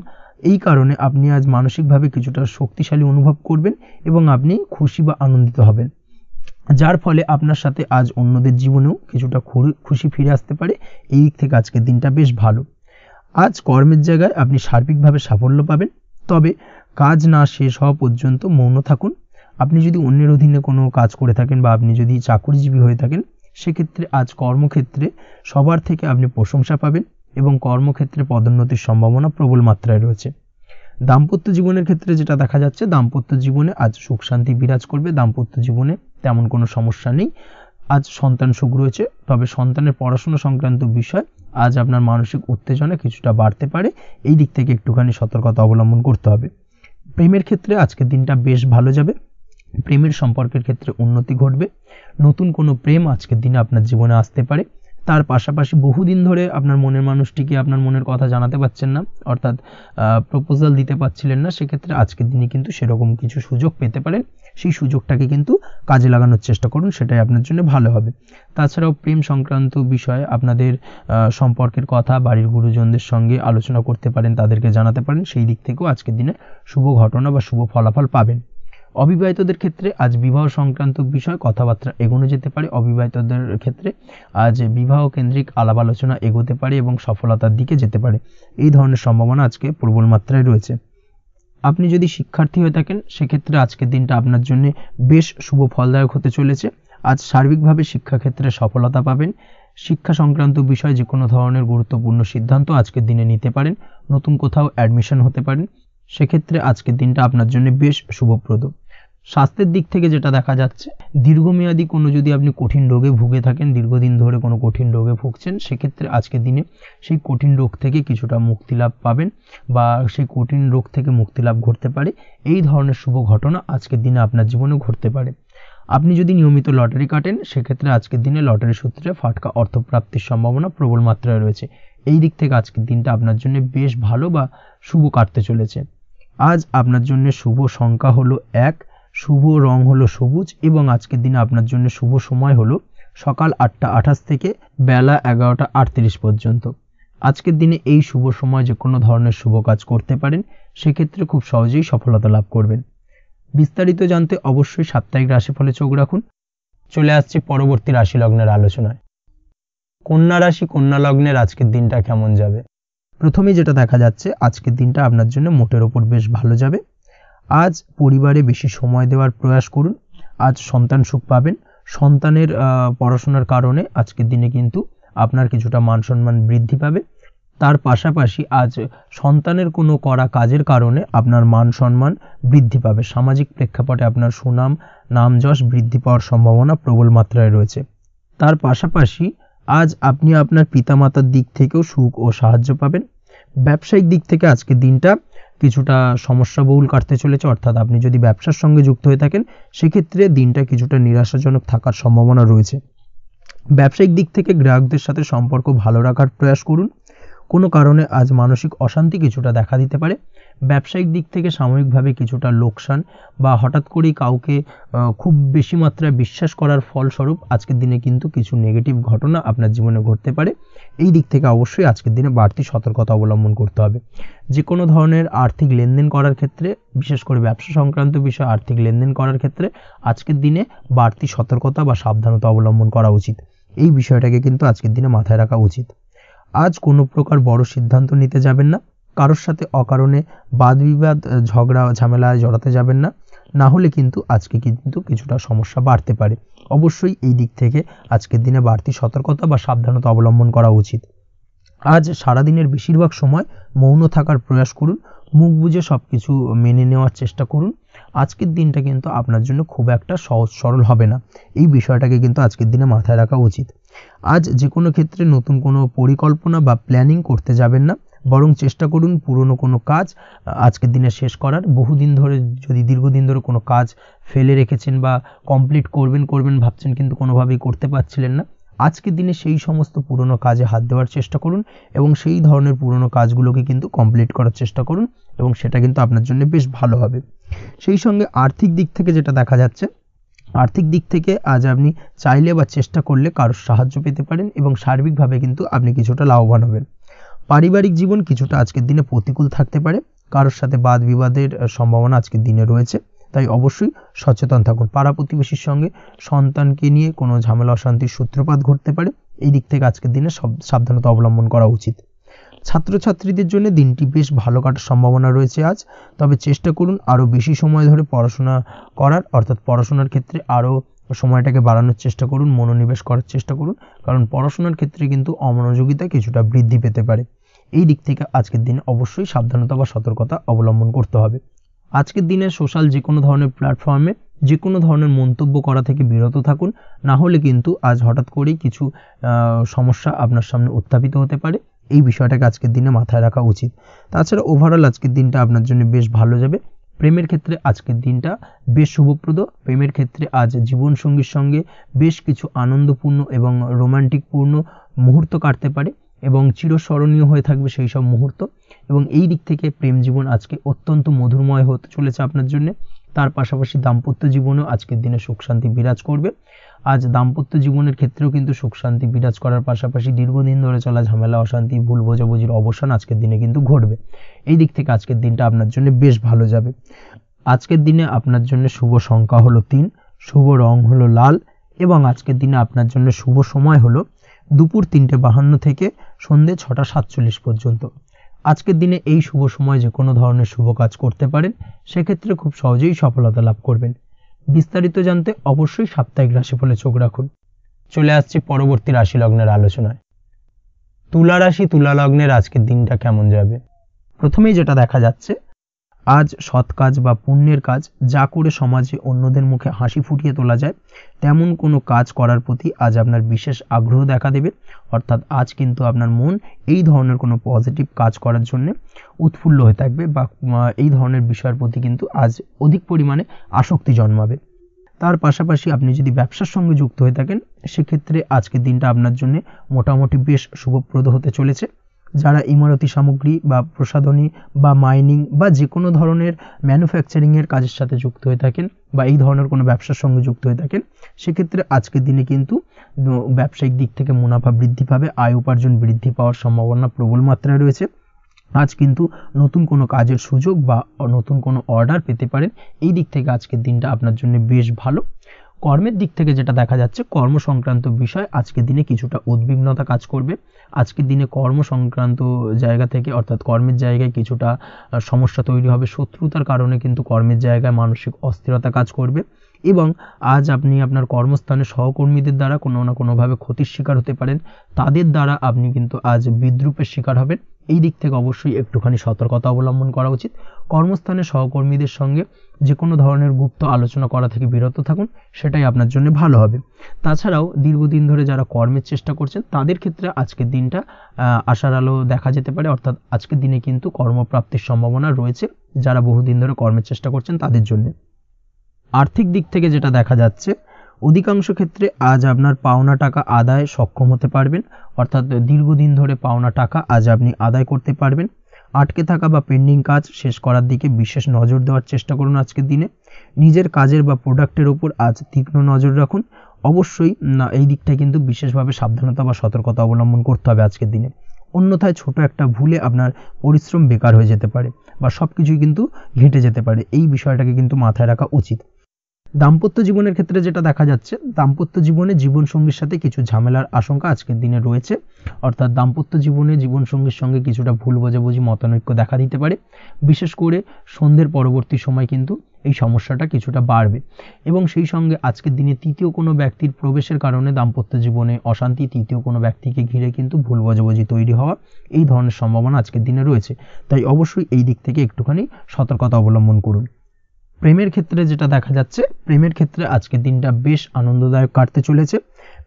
এই কারণে আপনি আজ মানসিকভাবে কিছুটা শক্তিশালী অনুভব করবেন এবং আপনি খুশি বা আনন্দিত হবেন, যার ফলে আপনার সাথে আজ অন্যদের জীবনেও কিছুটা খুশি ফিরে আসতে পারে। এই দিক থেকে আজকের দিনটা বেশ ভালো। আজ কর্মের জায়গায় আপনি সার্বিকভাবে সাফল্য পাবেন, তবে কাজ না শেষ হওয়া পর্যন্ত মৌন থাকুন। আপনি যদি অন্যের অধীনে কোনো কাজ করে থাকেন বা আপনি যদি চাকরিজীবী হয়ে থাকেন সেক্ষেত্রে আজ কর্মক্ষেত্রে সবার থেকে আপনি প্রশংসা পাবেন এবং কর্মক্ষেত্রে পদোন্নতির সম্ভাবনা প্রবল মাত্রায় রয়েছে। দাম্পত্য জীবনের ক্ষেত্রে যেটা দেখা যাচ্ছে দাম্পত্য জীবনে আজ সুখ শান্তি বিরাজ করবে। দাম্পত্য জীবনে তেমন কোনো সমস্যা নেই। আজ সন্তান সুখ রয়েছে, তবে সন্তানের পড়াশোনা সংক্রান্ত বিষয় আজ আপনার মানসিক উত্তেজনা কিছুটা বাড়তে পারে। এই দিক থেকে একটুখানি সতর্কতা অবলম্বন করতে হবে। প্রেমের ক্ষেত্রে আজকের দিনটা বেশ ভালো যাবে। প্রেমের সম্পর্কের ক্ষেত্রে উন্নতি ঘটবে। নতুন কোনো প্রেম আজকের দিনে আপনার জীবনে আসতে পারে। তার পাশাপাশি বহুদিন ধরে আপনার মনের মানুষটিকে আপনার মনের কথা জানাতে পারছেন না, অর্থাৎ প্রপোজাল দিতে পারছিলেন না, সেক্ষেত্রে আজকের দিনে কিন্তু সেরকম কিছু সুযোগ পেতে পারেন। সেই সুযোগটাকে কিন্তু কাজে লাগানোর চেষ্টা করুন, সেটাই আপনার জন্য ভালো হবে। তাছাড়াও প্রেম সংক্রান্ত বিষয়ে আপনাদের সম্পর্কের কথা বাড়ির গুরুজনদের সঙ্গে আলোচনা করতে পারেন, তাদেরকে জানাতে পারেন। সেই দিক থেকেও আজকের দিনে শুভ ঘটনা বা শুভ ফলাফল পাবেন। অবিবাহিতদের ক্ষেত্রে আজ বিবাহ সংক্রান্ত বিষয় কথাবার্তা এগোনো যেতে পারে। অবিবাহিতদের ক্ষেত্রে আজ বিবাহ কেন্দ্রিক আলাপ আলোচনা এগোতে পারে এবং সফলতার দিকে যেতে পারে। এই ধরনের সম্ভাবনা আজকে প্রবল মাত্রায় রয়েছে। আপনি যদি শিক্ষার্থী হয়ে থাকেন সেক্ষেত্রে আজকের দিনটা আপনার জন্য বেশ শুভ ফলদায়ক হতে চলেছে। আজ সার্বিকভাবে শিক্ষাক্ষেত্রে সফলতা পাবেন। শিক্ষা সংক্রান্ত বিষয়ে যে কোনো ধরনের গুরুত্বপূর্ণ সিদ্ধান্ত আজকের দিনে নিতে পারেন। নতুন কোথাও অ্যাডমিশন হতে পারেন, সেক্ষেত্রে আজকের দিনটা আপনার জন্য বেশ শুভপ্রদ। স্বাস্থ্যের দিক থেকে যেটা দেখা যাচ্ছে দীর্ঘমেয়াদী কোনো যদি আপনি কঠিন রোগে ভুগে থাকেন, দীর্ঘদিন ধরে কোনো কঠিন রোগে ভুগছেন সেক্ষেত্রে আজকের দিনে সেই কঠিন রোগ থেকে কিছুটা মুক্তি লাভ পাবেন বা সেই কঠিন রোগ থেকে মুক্তি লাভ ঘটতে পারে। এই ধরনের শুভ ঘটনা আজকের দিনে আপনার জীবনে ঘটতে পারে। আপনি যদি নিয়মিত লটারি কাটেন সেক্ষেত্রে আজকের দিনে লটারি সূত্রে ফাটকা অর্থপ্রাপ্তির সম্ভাবনা প্রবল মাত্রায় রয়েছে। এই দিক থেকে আজকের দিনটা আপনার জন্য বেশ ভালো বা শুভ কাটতে চলেছে। আজ আপনার জন্য শুভ সংখ্যা হলো এক, শুভ রং হলো সবুজ এবং আজকের দিনে আপনার জন্য শুভ সময় হলো সকাল আটটা আঠাশ থেকে বেলা এগারোটা আটত্রিশ পর্যন্ত। আজকের দিনে এই শুভ সময় যে কোনো ধরনের শুভ কাজ করতে পারেন, সেক্ষেত্রে খুব সহজেই সফলতা লাভ করবেন। বিস্তারিত জানতে অবশ্যই সাপ্তাহিক রাশিফলে চোখ রাখুন। চলে আসছি পরবর্তী রাশি লগ্নের আলোচনায়। কন্যা রাশি কন্যা লগ্নের আজকের দিনটা কেমন যাবে? প্রথমেই যেটা দেখা যাচ্ছে আজকের দিনটা আপনার জন্য মোটের ওপর বেশ ভালো যাবে। আজ পরিবারে বেশি সময় দেওয়ার প্রয়াস করুন। আজ সন্তান সুখ পাবেন। সন্তানের পড়াশোনার কারণে আজকের দিনে কিন্তু আপনার কিছুটা মান সম্মান বৃদ্ধি পাবে। তার পাশাপাশি আজ সন্তানের কোনো করা কাজের কারণে আপনার মান সম্মান বৃদ্ধি পাবে। সামাজিক প্রেক্ষাপটে আপনার সুনাম নামযশ বৃদ্ধি পাওয়ার সম্ভাবনা প্রবল মাত্রায় রয়েছে। তার পাশাপাশি आज आपनी आपनार पितामातार दिक थेकेओ सुख ओ साहाज्य पाबेन। व्यावसायिक दिक थेके आजकेर दिनटा কিছুটা সমস্যাবহুল কাটতে চলেছে, অর্থাৎ আপনি যদি ব্যবসার সঙ্গে যুক্ত হয়ে থাকেন সেক্ষেত্রে দিনটা কিছুটা নিরাশাজনক থাকার সম্ভাবনা রয়েছে। ব্যবসায়িক দিক থেকে গ্রাহকদের সাথে সম্পর্ক ভালো রাখার প্রয়াস করুন। কোনো কারণে আজ মানসিক অশান্তি কিছুটা দেখা দিতে পারে। ব্যবসায়িক দিক থেকে সাময়িকভাবে কিছুটা লোকসান বা হঠাৎ করেই কাউকে খুব বেশি মাত্রায় বিশ্বাস করার ফলস্বরূপ আজকের দিনে কিন্তু কিছু নেগেটিভ ঘটনা আপনার জীবনে ঘটতে পারে। এই দিক থেকে অবশ্যই আজকের দিনে বাড়তি সতর্কতা অবলম্বন করতে হবে। যে কোনো ধরনের আর্থিক লেনদেন করার ক্ষেত্রে, বিশেষ করে ব্যবসা সংক্রান্ত বিষয়ে আর্থিক লেনদেন করার ক্ষেত্রে আজকের দিনে বাড়তি সতর্কতা বা সাবধানতা অবলম্বন করা উচিত। এই বিষয়টাকে কিন্তু আজকের দিনে মাথায় রাখা উচিত। আজ কোনো প্রকার বড় সিদ্ধান্ত নিতে যাবেন না। কারোর সাথে অকারণে বাদ বিবাদ, ঝগড়া, ঝামেলায় জড়াতে যাবেন না, না হলে কিন্তু আজকে কিন্তু কিছুটা সমস্যা বাড়তে পারে। অবশ্যই এই দিক থেকে আজকের দিনে বাড়তি সতর্কতা বা সাবধানতা অবলম্বন করা উচিত। আজ সারাদিনের বেশিরভাগ সময় মৌন থাকার প্রয়াস করুন। মুখ বুঝে সব কিছু মেনে নেওয়ার চেষ্টা করুন। আজকের দিনটা কিন্তু আপনার জন্য খুব একটা সহজ সরল হবে না, এই বিষয়টাকে কিন্তু আজকের দিনে মাথায় রাখা উচিত। আজ যে কোনো ক্ষেত্রে নতুন কোনো পরিকল্পনা বা প্ল্যানিং করতে যাবেন না, বরং চেষ্টা করুন পুরনো কোনো কাজ আজকের দিনে শেষ করার। বহুদিন ধরে যদি দীর্ঘদিন ধরে কোনো কাজ ফেলে রেখেছেন বা কমপ্লিট করবেন করবেন ভাবছেন কিন্তু কোনোভাবেই করতে পারছিলেন না, আজকের দিনে সেই সমস্ত পুরনো কাজে হাত দেওয়ার চেষ্টা করুন এবং সেই ধরনের পুরনো কাজগুলোকে কিন্তু কমপ্লিট করার চেষ্টা করুন এবং সেটা কিন্তু আপনার জন্য বেশ ভালো হবে। সেই সঙ্গে আর্থিক দিক থেকে যেটা দেখা যাচ্ছে, আর্থিক দিক থেকে আজ আপনি চাইলে বা চেষ্টা করলে কারোর সাহায্য পেতে পারেন এবং সার্বিকভাবে কিন্তু আপনি কিছুটা লাভবান হবেন। পারিবারিক জীবন কিছুটা আজকের দিনে প্রতিকূল থাকতে পারে। কারোর সাথে বাদ বিবাদের সম্ভাবনা আজকের দিনে রয়েছে, তাই অবশ্যই সচেতন থাকুন। পাড়া প্রতিবেশীর সঙ্গে সন্তানকে নিয়ে কোনো ঝামেলা অশান্তির সূত্রপাত ঘটতে পারে, এই দিক থেকে আজকের দিনে সাবধানতা অবলম্বন করা উচিত। ছাত্রছাত্রীদের জন্য দিনটি বেশ ভালো কাটার সম্ভাবনা রয়েছে আজ, তবে চেষ্টা করুন আরও বেশি সময় ধরে পড়াশোনা করার, অর্থাৎ পড়াশোনার ক্ষেত্রে আরও সময়টাকে বাড়ানোর চেষ্টা করুন, মনোনিবেশ করার চেষ্টা করুন, কারণ পড়াশোনার ক্ষেত্রে কিন্তু অমনোযোগিতা কিছুটা বৃদ্ধি পেতে পারে। এই দিক থেকে আজকের দিনে অবশ্যই সাবধানতা বা সতর্কতা অবলম্বন করতে হবে। আজকের দিনে সোশ্যাল যে কোনো ধরনের প্ল্যাটফর্মে যে কোনো ধরনের মন্তব্য করা থেকে বিরত থাকুন, না হলে কিন্তু আজ হঠাৎ করেই কিছু সমস্যা আপনার সামনে উত্থাপিত হতে পারে। এই বিষয়টাকে আজকের দিনে মাথায় রাখা উচিত। তাছাড়া ওভারঅল আজকের দিনটা আপনার জন্য বেশ ভালো যাবে। প্রেমের ক্ষেত্রে আজকের দিনটা বেশ শুভপ্রদ। প্রেমের ক্ষেত্রে আজ জীবনসঙ্গীর সঙ্গে বেশ কিছু আনন্দপূর্ণ এবং রোমান্টিকপূর্ণ মুহূর্ত কাটতে পারে এবং চিরস্মরণীয় হয়ে থাকবে সেই সব মুহূর্ত। এবং এই দিক থেকে প্রেম জীবন আজকে অত্যন্ত মধুরময় হতে চলেছে আপনার জন্য। তার পাশাপাশি দাম্পত্য জীবনেও আজকের দিনে সুখ শান্তি বিরাজ করবে। আজ দাম্পত্য জীবনের ক্ষেত্রেও কিন্তু সুখ শান্তি বিরাজ করার পাশাপাশি দীর্ঘদিন ধরে চলা ঝামেলা, অশান্তি, ভুল বোঝাবুঝির অবসান আজকের দিনে কিন্তু ঘটবে। এই দিক থেকে আজকের দিনটা আপনার জন্য বেশ ভালো যাবে। আজকের দিনে আপনার জন্য শুভ সংখ্যা হলো তিন, শুভ রং হলো লাল এবং আজকের দিনে আপনার জন্য শুভ সময় হলো দুপুর তিনটে বাহান্ন থেকে সন্ধ্যে ছটা সাতচল্লিশ পর্যন্ত। আজকের দিনে এই শুভ সময় যে কোনো ধরনের শুভ কাজ করতে পারেন, সেক্ষেত্রে খুব সহজেই সফলতা লাভ করবেন। বিস্তারিত জানতে অবশ্যই সাপ্তাহিক রাশিফলে চোখ রাখুন। চলে আসছি পরবর্তী রাশি লগ্নের আলোচনায়। তুলা রাশি তুলা লগ্নের আজকের দিনটা কেমন যাবে? প্রথমেই যেটা দেখা যাচ্ছে, আজ সৎ কাজ বা পুণ্যের কাজ যা করে সমাজে অন্যদের মুখে হাসি ফুটিয়ে তোলা যায় তেমন কোনো কাজ করার প্রতি আজ আপনার বিশেষ আগ্রহ দেখা দেবে। অর্থাৎ আজ কিন্তু আপনার মন এই ধরনের কোনো পজিটিভ কাজ করার জন্য উৎফুল্ল হয়ে থাকবে বা এই ধরনের বিষয়ের প্রতি কিন্তু আজ অধিক পরিমাণে আসক্তি জন্মাবে। তার পাশাপাশি আপনি যদি ব্যবসার সঙ্গে যুক্ত হয়ে থাকেন সেক্ষেত্রে আজকের দিনটা আপনার জন্য মোটামুটি বেশ শুভপ্রদ হতে চলেছে। যারা ইমারতি সামগ্রী বা প্রসাধনী বা মাইনিং বা যে কোনো ধরনের ম্যানুফ্যাকচারিংয়ের কাজের সাথে যুক্ত হয়ে থাকেন বা এই ধরনের কোনো ব্যবসার সঙ্গে যুক্ত হয়ে থাকেন সেক্ষেত্রে আজকের দিনে কিন্তু ব্যবসায়িক দিক থেকে মুনাফা বৃদ্ধি পাবে, আয় উপার্জন বৃদ্ধি পাওয়ার সম্ভাবনা প্রবল মাত্রায় রয়েছে। আজ কিন্তু নতুন কোনো কাজের সুযোগ বা নতুন কোনো অর্ডার পেতে পারেন। এই দিক থেকে আজকের দিনটা আপনার জন্য বেশ ভালো। কর্মের দিক থেকে যেটা দেখা যাচ্ছে, কর্ম সংক্রান্ত বিষয় আজকের দিনে কিছুটা উদ্বিগ্নতা কাজ করবে। আজকের দিনে কর্ম সংক্রান্ত জায়গা থেকে, অর্থাৎ কর্মের জায়গায় কিছুটা সমস্যা তৈরি হবে। শত্রুতার কারণে কিন্তু কর্মের জায়গায় মানসিক অস্থিরতা কাজ করবে এবং আজ আপনি আপনার কর্মস্থানে সহকর্মীদের দ্বারা কোনো না কোনোভাবে ক্ষতির শিকার হতে পারেন। তাদের দ্বারা আপনি কিন্তু আজ বিদ্রূপের শিকার হবেন। এই দিক থেকে অবশ্যই একটুখানি সতর্কতা অবলম্বন করা উচিত। কর্মস্থানে সহকর্মীদের সঙ্গে যে কোনো ধরনের গুপ্ত আলোচনা করা থেকে বিরত থাকুন, সেটাই আপনার জন্য ভালো হবে। তাছাড়াও দীর্ঘদিন ধরে যারা কর্মের চেষ্টা করছেন তাদের ক্ষেত্রে আজকের দিনটা আশার আলো দেখা যেতে পারে, অর্থাৎ আজকের দিনে কিন্তু কর্মপ্রাপ্তির সম্ভাবনা রয়েছে যারা বহুদিন ধরে কর্মের চেষ্টা করছেন তাদের জন্য। আর্থিক দিক থেকে যেটা দেখা যাচ্ছে, অধিকাংশ ক্ষেত্রে আজ আপনার পাওনা টাকা আদায় সক্ষম হতে পারবেন, অর্থাৎ দীর্ঘদিন ধরে পাওনা টাকা আজ আপনি আদায় করতে পারবেন। আটকে থাকা বা পেন্ডিং কাজ শেষ করার দিকে বিশেষ নজর দেওয়ার চেষ্টা করুন আজকের দিনে। নিজের কাজের বা প্রোডাক্টের উপর আজ তীক্ষ্ণ নজর রাখুন, অবশ্যই এই দিকটা কিন্তু বিশেষভাবে সাবধানতা বা সতর্কতা অবলম্বন করতে হবে আজকের দিনে, অন্যথায় ছোট একটা ভুলে আপনার পরিশ্রম বেকার হয়ে যেতে পারে বা সব কিছুই কিন্তু ঘেঁটে যেতে পারে, এই বিষয়টাকে কিন্তু মাথায় রাখা উচিত। দাম্পত্য জীবনের ক্ষেত্রে যেটা দেখা যাচ্ছে, দাম্পত্য জীবনে জীবনসঙ্গীর সাথে কিছু ঝামেলার আশঙ্কা আজকের দিনে রয়েছে, অর্থাৎ দাম্পত্য জীবনে জীবনসঙ্গীর সঙ্গে কিছুটা ভুল বোঝাবুঝি মতানৈক্য দেখা দিতে পারে, বিশেষ করে সন্ধ্যের পরবর্তী সময় কিন্তু এই সমস্যাটা কিছুটা বাড়বে এবং সেই সঙ্গে আজকের দিনে তৃতীয় কোনো ব্যক্তির প্রবেশের কারণে দাম্পত্য জীবনে অশান্তি, তৃতীয় কোনো ব্যক্তিকে ঘিরে কিন্তু ভুল বোঝাবুঝি তৈরি হওয়া, এই ধরনের সম্ভাবনা আজকের দিনে রয়েছে। তাই অবশ্যই এই দিক থেকে একটুখানি সতর্কতা অবলম্বন করুন। প্রেমের ক্ষেত্রে যেটা দেখা যাচ্ছে, প্রেমের ক্ষেত্রে আজকের দিনটা বেশ আনন্দদায়ক কাটতে চলেছে।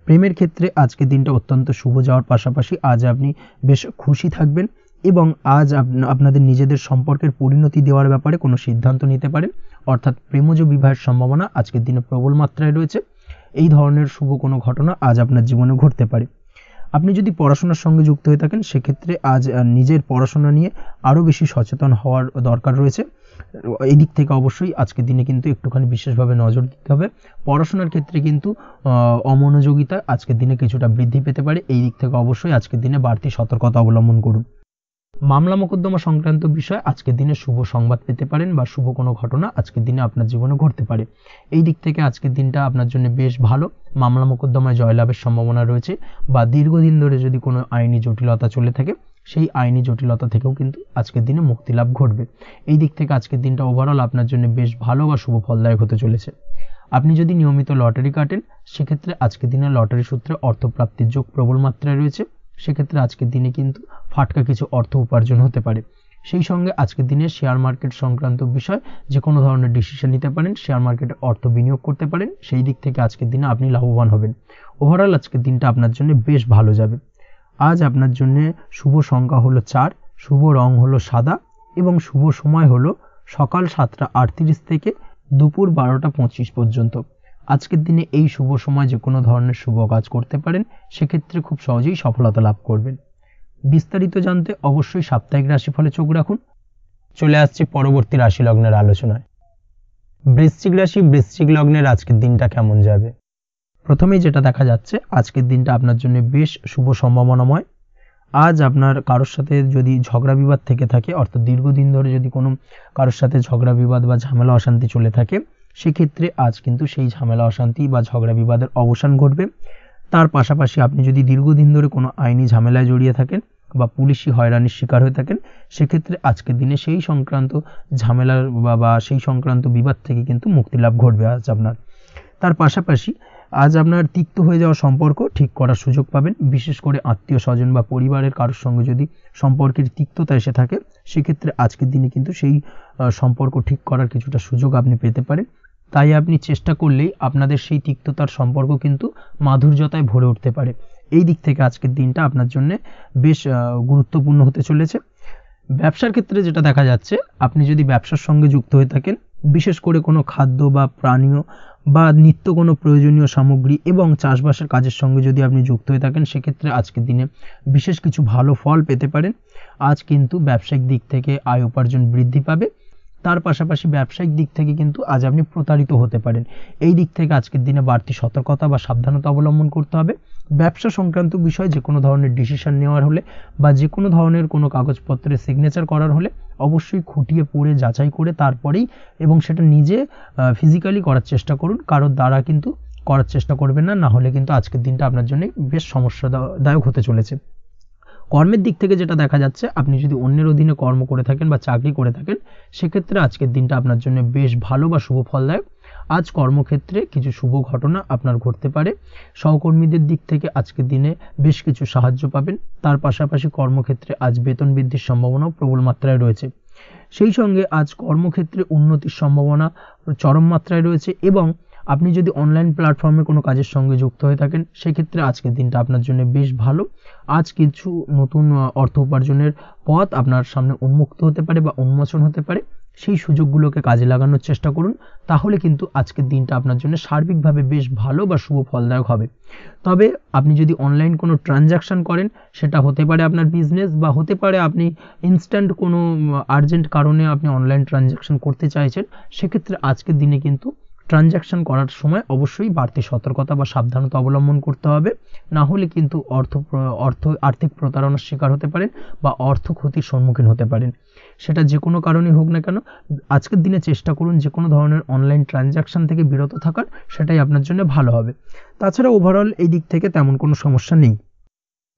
প্রেমের ক্ষেত্রে আজকের দিনটা অত্যন্ত শুভ যাওয়ার পাশাপাশি আজ আপনি বেশ খুশি থাকবেন এবং আজ আপনাদের নিজেদের সম্পর্কের পরিণতি দেওয়ার ব্যাপারে কোনো সিদ্ধান্ত নিতে পারেন, অর্থাৎ প্রেমজ বিবাহের সম্ভাবনা আজকের দিনে প্রবল মাত্রায় রয়েছে। এই ধরনের শুভ কোনো ঘটনা আজ আপনার জীবনে ঘটতে পারে। আপনি যদি পড়াশোনার সঙ্গে যুক্ত হয়ে থাকেন সেক্ষেত্রে আজ নিজের পড়াশোনা নিয়ে আরও বেশি সচেতন হওয়ার দরকার রয়েছে, এই দিক থেকে অবশ্যই আজকের দিনে কিন্তু একটুখানি বিশেষভাবে নজর দিতে হবে। পড়াশোনার ক্ষেত্রে কিন্তু অমনোযোগিতা আজকের দিনে কিছুটা বৃদ্ধি পেতে পারে, এই দিক থেকে অবশ্যই আজকের দিনে বাড়তি সতর্কতা অবলম্বন করুন। মামলা মোকদ্দমা সংক্রান্ত বিষয় আজকের দিনে শুভ সংবাদ পেতে পারেন বা শুভ কোনো ঘটনা আজকের দিনে আপনার জীবনে ঘটতে পারে, এই দিক থেকে আজকের দিনটা আপনার জন্য বেশ ভালো। মামলা মোকদ্দমায় জয়লাভের সম্ভাবনা রয়েছে বা দীর্ঘদিন ধরে যদি কোনো আইনি জটিলতা চলে থাকে সেই আইনি জটিলতা থেকেও কিন্তু আজকের দিনে মুক্তিলাভ ঘটবে, এই দিক থেকে আজকের দিনটা ওভারঅল আপনার জন্য বেশ ভালো বা শুভ ফলদায়ক হতে চলেছে। আপনি যদি নিয়মিত লটারি কাটেন সেক্ষেত্রে আজকের দিনে লটারি সূত্রে অর্থপ্রাপ্তির যোগ প্রবল মাত্রায় রয়েছে, সেক্ষেত্রে আজকের দিনে কিন্তু ফাটকা কিছু অর্থ উপার্জন হতে পারে। সেই সঙ্গে আজকের দিনে শেয়ার মার্কেট সংক্রান্ত বিষয় যে কোনো ধরনের ডিসিশন নিতে পারেন, শেয়ার মার্কেটে অর্থ বিনিয়োগ করতে পারেন, সেই দিক থেকে আজকের দিনে আপনি লাভবান হবেন। ওভারঅল আজকের দিনটা আপনার জন্য বেশ ভালো যাবে। আজ আপনার জন্য শুভ সংখ্যা হলো চার, শুভ রং হলো সাদা এবং শুভ সময় হলো সকাল সাতটা আটত্রিশ থেকে দুপুর বারোটা পঁচিশ পর্যন্ত। আজকের দিনে এই শুভ সময় যে কোনো ধরনের শুভ কাজ করতে পারেন, সেক্ষেত্রে খুব সহজেই সফলতা লাভ করবেন। বিস্তারিত জানতে অবশ্যই সাপ্তাহিক রাশিফলে চোখ রাখুন। চলে আসছি পরবর্তী রাশি লগ্নের আলোচনায়। বৃশ্চিক রাশি, বৃশ্চিক লগ্নের আজকের দিনটা কেমন যাবে? প্রথমেই যেটা দেখা যাচ্ছে, আজকের দিনটা আপনার জন্য বেশ শুভ সম্ভাবনাময়। আজ আপনার কারোর সাথে যদি ঝগড়া বিবাদ থেকে থাকে, অর্থাৎ দীর্ঘদিন ধরে যদি কোনো কারোর সাথে ঝগড়া বিবাদ বা ঝামেলা অশান্তি চলে থাকে সেক্ষেত্রে আজ কিন্তু সেই ঝামেলা অশান্তি বা ঝগড়া বিবাদের অবসান ঘটবে। তার পাশাপাশি আপনি যদি দীর্ঘদিন ধরে কোনো আইনি ঝামেলায় জড়িয়ে থাকেন বা পুলিশি হয়রানির শিকার হয়ে থাকেন সেক্ষেত্রে আজকের দিনে সেই সংক্রান্ত ঝামেলার বা সেই সংক্রান্ত বিবাদ থেকে কিন্তু মুক্তিলাভ ঘটবে আজ আপনার। তার পাশাপাশি আজ আপনার তিক্ত হয়ে যাওয়া সম্পর্ক ঠিক করার সুযোগ পাবেন, বিশেষ করে আত্মীয় স্বজন বা পরিবারের কারোর সঙ্গে যদি সম্পর্কের তিক্ততা এসে থাকে সেক্ষেত্রে আজকের দিনে কিন্তু সেই সম্পর্ক ঠিক করার কিছুটা সুযোগ আপনি পেতে পারেন। তাই আপনি চেষ্টা করলেই আপনাদের সেই তিক্ততার সম্পর্ক কিন্তু মাধুর্যতায় ভরে উঠতে পারে, এই দিক থেকে আজকের দিনটা আপনার জন্য বেশ গুরুত্বপূর্ণ হতে চলেছে। ব্যবসার ক্ষেত্রে যেটা দেখা যাচ্ছে, আপনি যদি ব্যবসার সঙ্গে যুক্ত হয়ে থাকেন বিশেষ করে কোনো খাদ্য বা প্রাণীয় বা নিত্য কোনো প্রয়োজনীয় সামগ্রী এবং চাষবাসের কাজের সঙ্গে যদি আপনি যুক্ত হয়ে থাকেন সেক্ষেত্রে আজকের দিনে বিশেষ কিছু ভালো ফল পেতে পারেন। আজ কিন্তু ব্যবসায়িক দিক থেকে আয় উপার্জন বৃদ্ধি পাবে, তার পাশাপাশি ব্যবসায়িক দিক থেকে কিন্তু আজ আপনি প্রতারিত হতে পারেন, এই দিক থেকে আজকের দিনে বাড়তি সতর্কতা বা সাবধানতা অবলম্বন করতে হবে। ব্যবসা সংক্রান্ত বিষয়ে যে কোনো ধরনের ডিসিশন নেওয়ার হলে বা যে কোনো ধরনের কোনো কাগজপত্রে সিগনেচার করার হলে অবশ্যই খুঁটিয়ে পড়ে যাচাই করে তারপরেই, এবং সেটা নিজে ফিজিক্যালি করার চেষ্টা করুন, কারোর দ্বারা কিন্তু করার চেষ্টা করবেন না, না হলে কিন্তু আজকের দিনটা আপনার জন্য বেশ সমস্যাদায়ক হতে চলেছে। কর্মের দিক থেকে যেটা দেখা যাচ্ছে, আপনি যদি অন্যের অধীনে কর্ম করে থাকেন বা চাকরি করে থাকেন সেক্ষেত্রে আজকের দিনটা আপনার জন্য বেশ ভালো বা শুভ ফলদায়ক। आज কর্মক্ষেত্রে কিছু শুভ ঘটনা আপনার ঘটতে পারে। সহকর্মীদের দিক থেকে আজকের দিনে বেশ কিছু সাহায্য পাবেন। তার পাশাপাশি কর্মক্ষেত্রে আজ বেতন বৃদ্ধির সম্ভাবনাও প্রবল মাত্রায় রয়েছে। সেই সঙ্গে আজ কর্মক্ষেত্রে উন্নতির সম্ভাবনা চরম মাত্রায় রয়েছে এবং আপনি যদি অনলাইন প্ল্যাটফর্মে কোনো কাজের সঙ্গে যুক্ত হয়ে থাকেন সেক্ষেত্রে আজকের দিনটা আপনার জন্য বেশ ভালো। আজ কিছু নতুন অর্থ উপার্জনের পথ আপনার সামনে উন্মুক্ত হতে পারে বা উন্মোচন হতে পারে। সেই সুযোগগুলোকে কাজে লাগানোর চেষ্টা করুন, তাহলে কিন্তু আজকের দিনটা আপনার জন্য সার্বিকভাবে বেশ ভালো বা শুভ ফলদায়ক হবে। তবে আপনি যদি অনলাইন কোনো ট্রানজ্যাকশান করেন সেটা হতে পারে আপনার বিজনেস বা হতে পারে আপনি ইনস্ট্যান্ট কোনো আর্জেন্ট কারণে আপনি অনলাইন ট্রানজ্যাকশান করতে চাইছেন, সেক্ষেত্রে আজকের দিনে কিন্তু ট্রানজ্যাকশান করার সময় অবশ্যই বাড়তি সতর্কতা বা সাবধানতা অবলম্বন করতে হবে, না হলে কিন্তু অর্থ অর্থ আর্থিক প্রতারণার শিকার হতে পারেন বা অর্থ ক্ষতির সম্মুখীন হতে পারেন। সেটা যে কোনো কারণে হোক না কেন আজকের দিনে চেষ্টা করুন যে কোনো ধরনের অনলাইন ট্রানজ্যাকশান থেকে বিরত থাকার, সেটাই আপনার জন্য ভালো হবে। তাছাড়া ওভারঅল এই দিক থেকে তেমন কোনো সমস্যা নেই।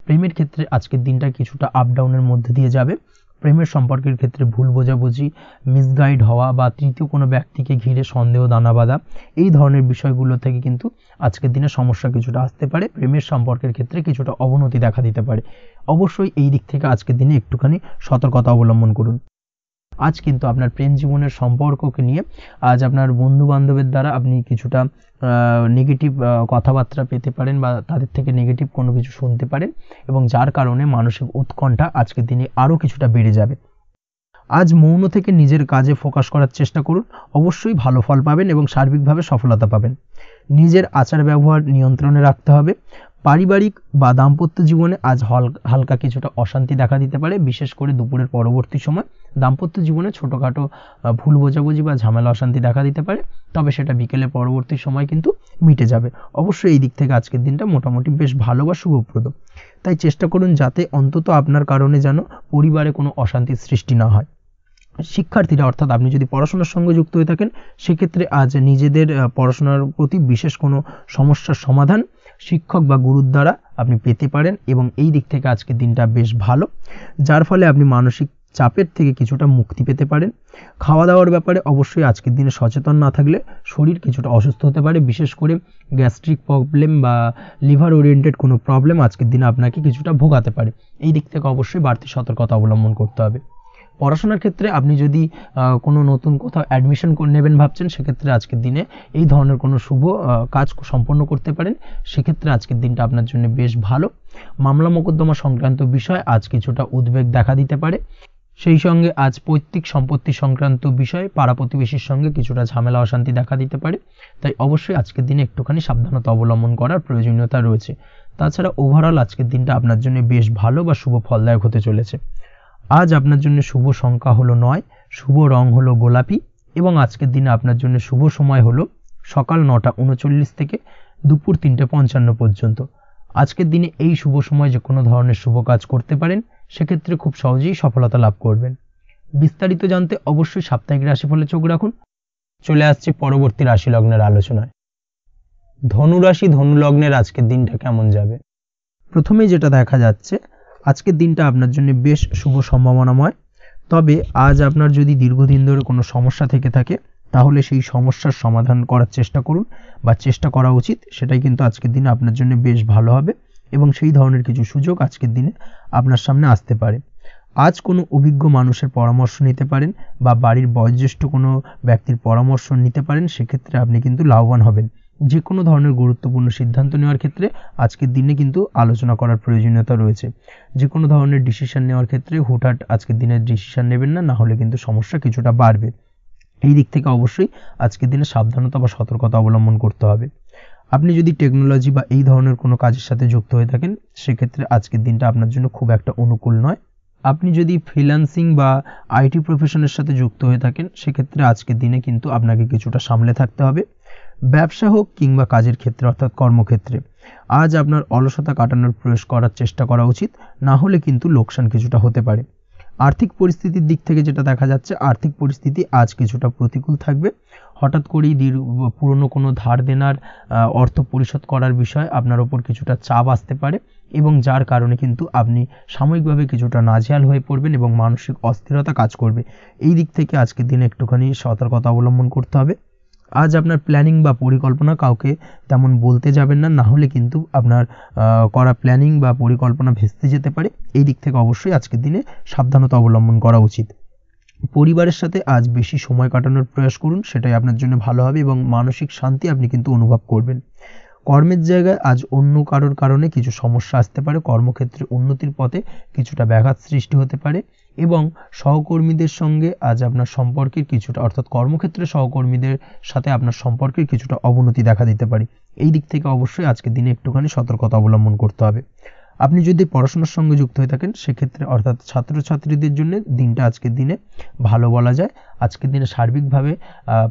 প্রেমের ক্ষেত্রে আজকের দিনটা কিছুটা আপডাউনের মধ্যে দিয়ে যাবে। প্রেমের সম্পর্কের ক্ষেত্রে ভুল বোঝাবুঝি, মিসগাইড হওয়া বা তৃতীয় কোনো ব্যক্তিকে ঘিরে সন্দেহ দানা বাঁধা, এই ধরনের বিষয়গুলো থেকে কিন্তু আজকের দিনে সমস্যা কিছুটা আসতে পারে। প্রেমের সম্পর্কের ক্ষেত্রে কিছুটা অবনতি দেখা দিতে পারে। অবশ্যই এই দিক থেকে আজকের দিনে একটুখানি সতর্কতা অবলম্বন করুন। আজ কিন্তু আপনার প্রেম জীবনের সম্পর্ককে নিয়ে আজ আপনার বন্ধু বান্ধবের দ্বারা আপনি কিছুটা নেগেটিভ কথাবার্তা পেতে পারেন বা তাদের থেকে নেগেটিভ কোনো কিছু শুনতে পারেন এবং যার কারণে মানসিক উৎকণ্ঠা আজকের দিনে আরও কিছুটা বেড়ে যাবে। আজ মৌন থেকে নিজের কাজে ফোকাস করার চেষ্টা করুন, অবশ্যই ভালো ফল পাবেন এবং সার্বিকভাবে সফলতা পাবেন। নিজের আচার ব্যবহার নিয়ন্ত্রণে রাখতে হবে। পারিবারিক বা দাম্পত্য জীবনে আজ হালকা কিছুটা অশান্তি দেখা দিতে পারে, বিশেষ করে দুপুরের পরবর্তী সময় দাম্পত্য জীবনে ছোটোখাটো ভুল বোঝাবুঝি বা ঝামেলা অশান্তি দেখা দিতে পারে, তবে সেটা বিকেলের পরবর্তী সময় কিন্তু মিটে যাবে। অবশ্যই এই দিক থেকে আজকের দিনটা মোটামুটি বেশ ভালো বা শুভপ্রদ। তাই চেষ্টা করুন যাতে অন্তত আপনার কারণে যেন পরিবারে কোনো অশান্তির সৃষ্টি না হয়। শিক্ষার্থীরা অর্থাৎ আপনি যদি পড়াশোনার সঙ্গে যুক্ত হয়ে থাকেন সেক্ষেত্রে আজ নিজেদের পড়াশোনার প্রতি বিশেষ কোনো সমস্যার সমাধান শিক্ষক বা গুরুর দ্বারা আপনি পেতে পারেন এবং এই দিক থেকে আজকের দিনটা বেশ ভালো, যার ফলে আপনি মানসিক চাপের থেকে কিছুটা মুক্তি পেতে পারেন। খাওয়া দাওয়ার ব্যাপারে অবশ্যই আজকের দিনে সচেতন না থাকলে শরীর কিছুটা অসুস্থ হতে পারে, বিশেষ করে গ্যাস্ট্রিক প্রবলেম বা লিভার ওরিয়েন্টেড কোনো প্রবলেম আজকের দিনে আপনাকে কিছুটা ভোগাতে পারে। এই দিক থেকে অবশ্যই বাড়তি সতর্কতা অবলম্বন করতে হবে। পড়াশোনার ক্ষেত্রে আপনি যদি কোনো নতুন কোথাও অ্যাডমিশন নেবেন ভাবছেন সেক্ষেত্রে আজকের দিনে এই ধরনের কোনো শুভ কাজ সম্পন্ন করতে পারেন, সেক্ষেত্রে আজকের দিনটা আপনার জন্য বেশ ভালো। মামলা মোকদ্দমা সংক্রান্ত বিষয় আজ কিছুটা উদ্বেগ দেখা দিতে পারে। সেই সঙ্গে আজ পৈতৃক সম্পত্তি সংক্রান্ত বিষয়ে পাড়া প্রতিবেশীর সঙ্গে কিছুটা ঝামেলা অশান্তি দেখা দিতে পারে, তাই অবশ্যই আজকের দিনে একটুখানি সাবধানতা অবলম্বন করার প্রয়োজনীয়তা রয়েছে। তাছাড়া ওভারঅল আজকের দিনটা আপনার জন্য বেশ ভালো বা শুভ ফলদায়ক হতে চলেছে। আজ আপনার জন্য শুভ সংখ্যা হলো নয়, শুভ রং হলো গোলাপি এবং আজকের দিনে আপনার জন্য শুভ সময় হলো সকাল নটা উনচল্লিশ থেকে দুপুর তিনটে পঞ্চান্ন পর্যন্ত। আজকের দিনে এই শুভ সময় যে কোনো ধরনের শুভ কাজ করতে পারেন, সেক্ষেত্রে খুব সহজেই সফলতা লাভ করবেন। বিস্তারিত জানতে অবশ্যই সাপ্তাহিক রাশিফলে চোখ রাখুন। চলে আসছে পরবর্তী রাশি লগ্নের আলোচনায়। ধনুরাশি ধনুলগ্নের আজকের দিনটা কেমন যাবে? প্রথমে যেটা দেখা যাচ্ছে আজকের দিনটা আপনার জন্য বেশ শুভ সম্ভাবনাময়, তবে আজ আপনার যদি দীর্ঘদিন ধরে কোনো সমস্যা থেকে থাকে তাহলে সেই সমস্যার সমাধান করার চেষ্টা করুন বা চেষ্টা করা উচিত, সেটাই কিন্তু আজকের দিনে আপনার জন্য বেশ ভালো হবে এবং সেই ধরনের কিছু সুযোগ আজকের দিনে আপনার সামনে আসতে পারে। আজ কোনো অভিজ্ঞ মানুষের পরামর্শ নিতে পারেন বা বাড়ির বয়োজ্যেষ্ঠ কোনো ব্যক্তির পরামর্শ নিতে পারেন, সেক্ষেত্রে আপনি কিন্তু লাভবান হবেন। যে কোনো ধরনের গুরুত্বপূর্ণ সিদ্ধান্ত নেওয়ার ক্ষেত্রে আজকের দিনে কিন্তু আলোচনা করার প্রয়োজনীয়তা রয়েছে। যে কোনো ধরনের ডিসিশান নেওয়ার ক্ষেত্রে হুটহাট আজকের দিনে ডিসিশান নেবেন না, না হলে কিন্তু সমস্যা কিছুটা বাড়বে। এই দিক থেকে অবশ্যই আজকের দিনে সাবধানতা বা সতর্কতা অবলম্বন করতে হবে। আপনি যদি টেকনোলজি বা এই ধরনের কোনো কাজের সাথে যুক্ত হয়ে থাকেন সেক্ষেত্রে আজকের দিনটা আপনার জন্য খুব একটা অনুকূল নয়। আপনি যদি ফ্রিল্যান্সিং বা আইটি প্রফেশনের সাথে যুক্ত হয়ে থাকেন সেক্ষেত্রে আজকের দিনে কিন্তু আপনাকে কিছুটা সামলে থাকতে হবে। ব্যবসা হোক কিংবা কাজের ক্ষেত্রে অর্থাৎ কর্মক্ষেত্রে আজ আপনার অলসতা কাটানোর প্রয়াস করার চেষ্টা করা উচিত, না হলে কিন্তু লোকসান কিছুটা হতে পারে। আর্থিক পরিস্থিতির দিক থেকে যেটা দেখা যাচ্ছে আর্থিক পরিস্থিতি আজ কিছুটা প্রতিকূল থাকবে। হঠাৎ করেই দীর্ঘ পুরনো কোনো ধার দেনার অর্থ পরিশোধ করার বিষয়ে আপনার ওপর কিছুটা চাপ আসতে পারে এবং যার কারণে কিন্তু আপনি সাময়িকভাবে কিছুটা নাজেহাল হয়ে পড়বেন এবং মানসিক অস্থিরতা কাজ করবে। এই দিক থেকে আজকের দিনে একটুখানি সতর্কতা অবলম্বন করতে হবে। আজ আপনার প্ল্যানিং বা পরিকল্পনা কাউকে তেমন বলতে যাবেন না, না হলে কিন্তু আপনার করা প্ল্যানিং বা পরিকল্পনা ভেস্তে যেতে পারে। এই দিক থেকে অবশ্যই আজকের দিনে সাবধানতা অবলম্বন করা উচিত। পরিবারের সাথে আজ বেশি সময় কাটানোর প্রয়াস করুন, সেটাই আপনার জন্য ভালো হবে এবং মানসিক শান্তি আপনি কিন্তু অনুভব করবেন। কর্মের জায়গায় আজ অন্য কারোর কারণে কিছু সমস্যা আসতে পারে, কর্মক্ষেত্রে উন্নতির পথে কিছুটা ব্যাঘাত সৃষ্টি হতে পারে এবং সহকর্মীদের সঙ্গে আজ আপনার সম্পর্কের কিছুটা অর্থাৎ কর্মক্ষেত্রে সহকর্মীদের সাথে আপনার সম্পর্কের কিছুটা অবনতি দেখা দিতে পারে। এই দিক থেকে অবশ্যই আজকের দিনে একটুখানি সতর্কতা অবলম্বন করতে হবে। আপনি যদি পড়াশোনার সঙ্গে যুক্ত হয়ে থাকেন সেক্ষেত্রে অর্থাৎ ছাত্রছাত্রীদের জন্য দিনটা আজকের দিনে ভালো বলা যায়। আজকের দিনে সার্বিকভাবে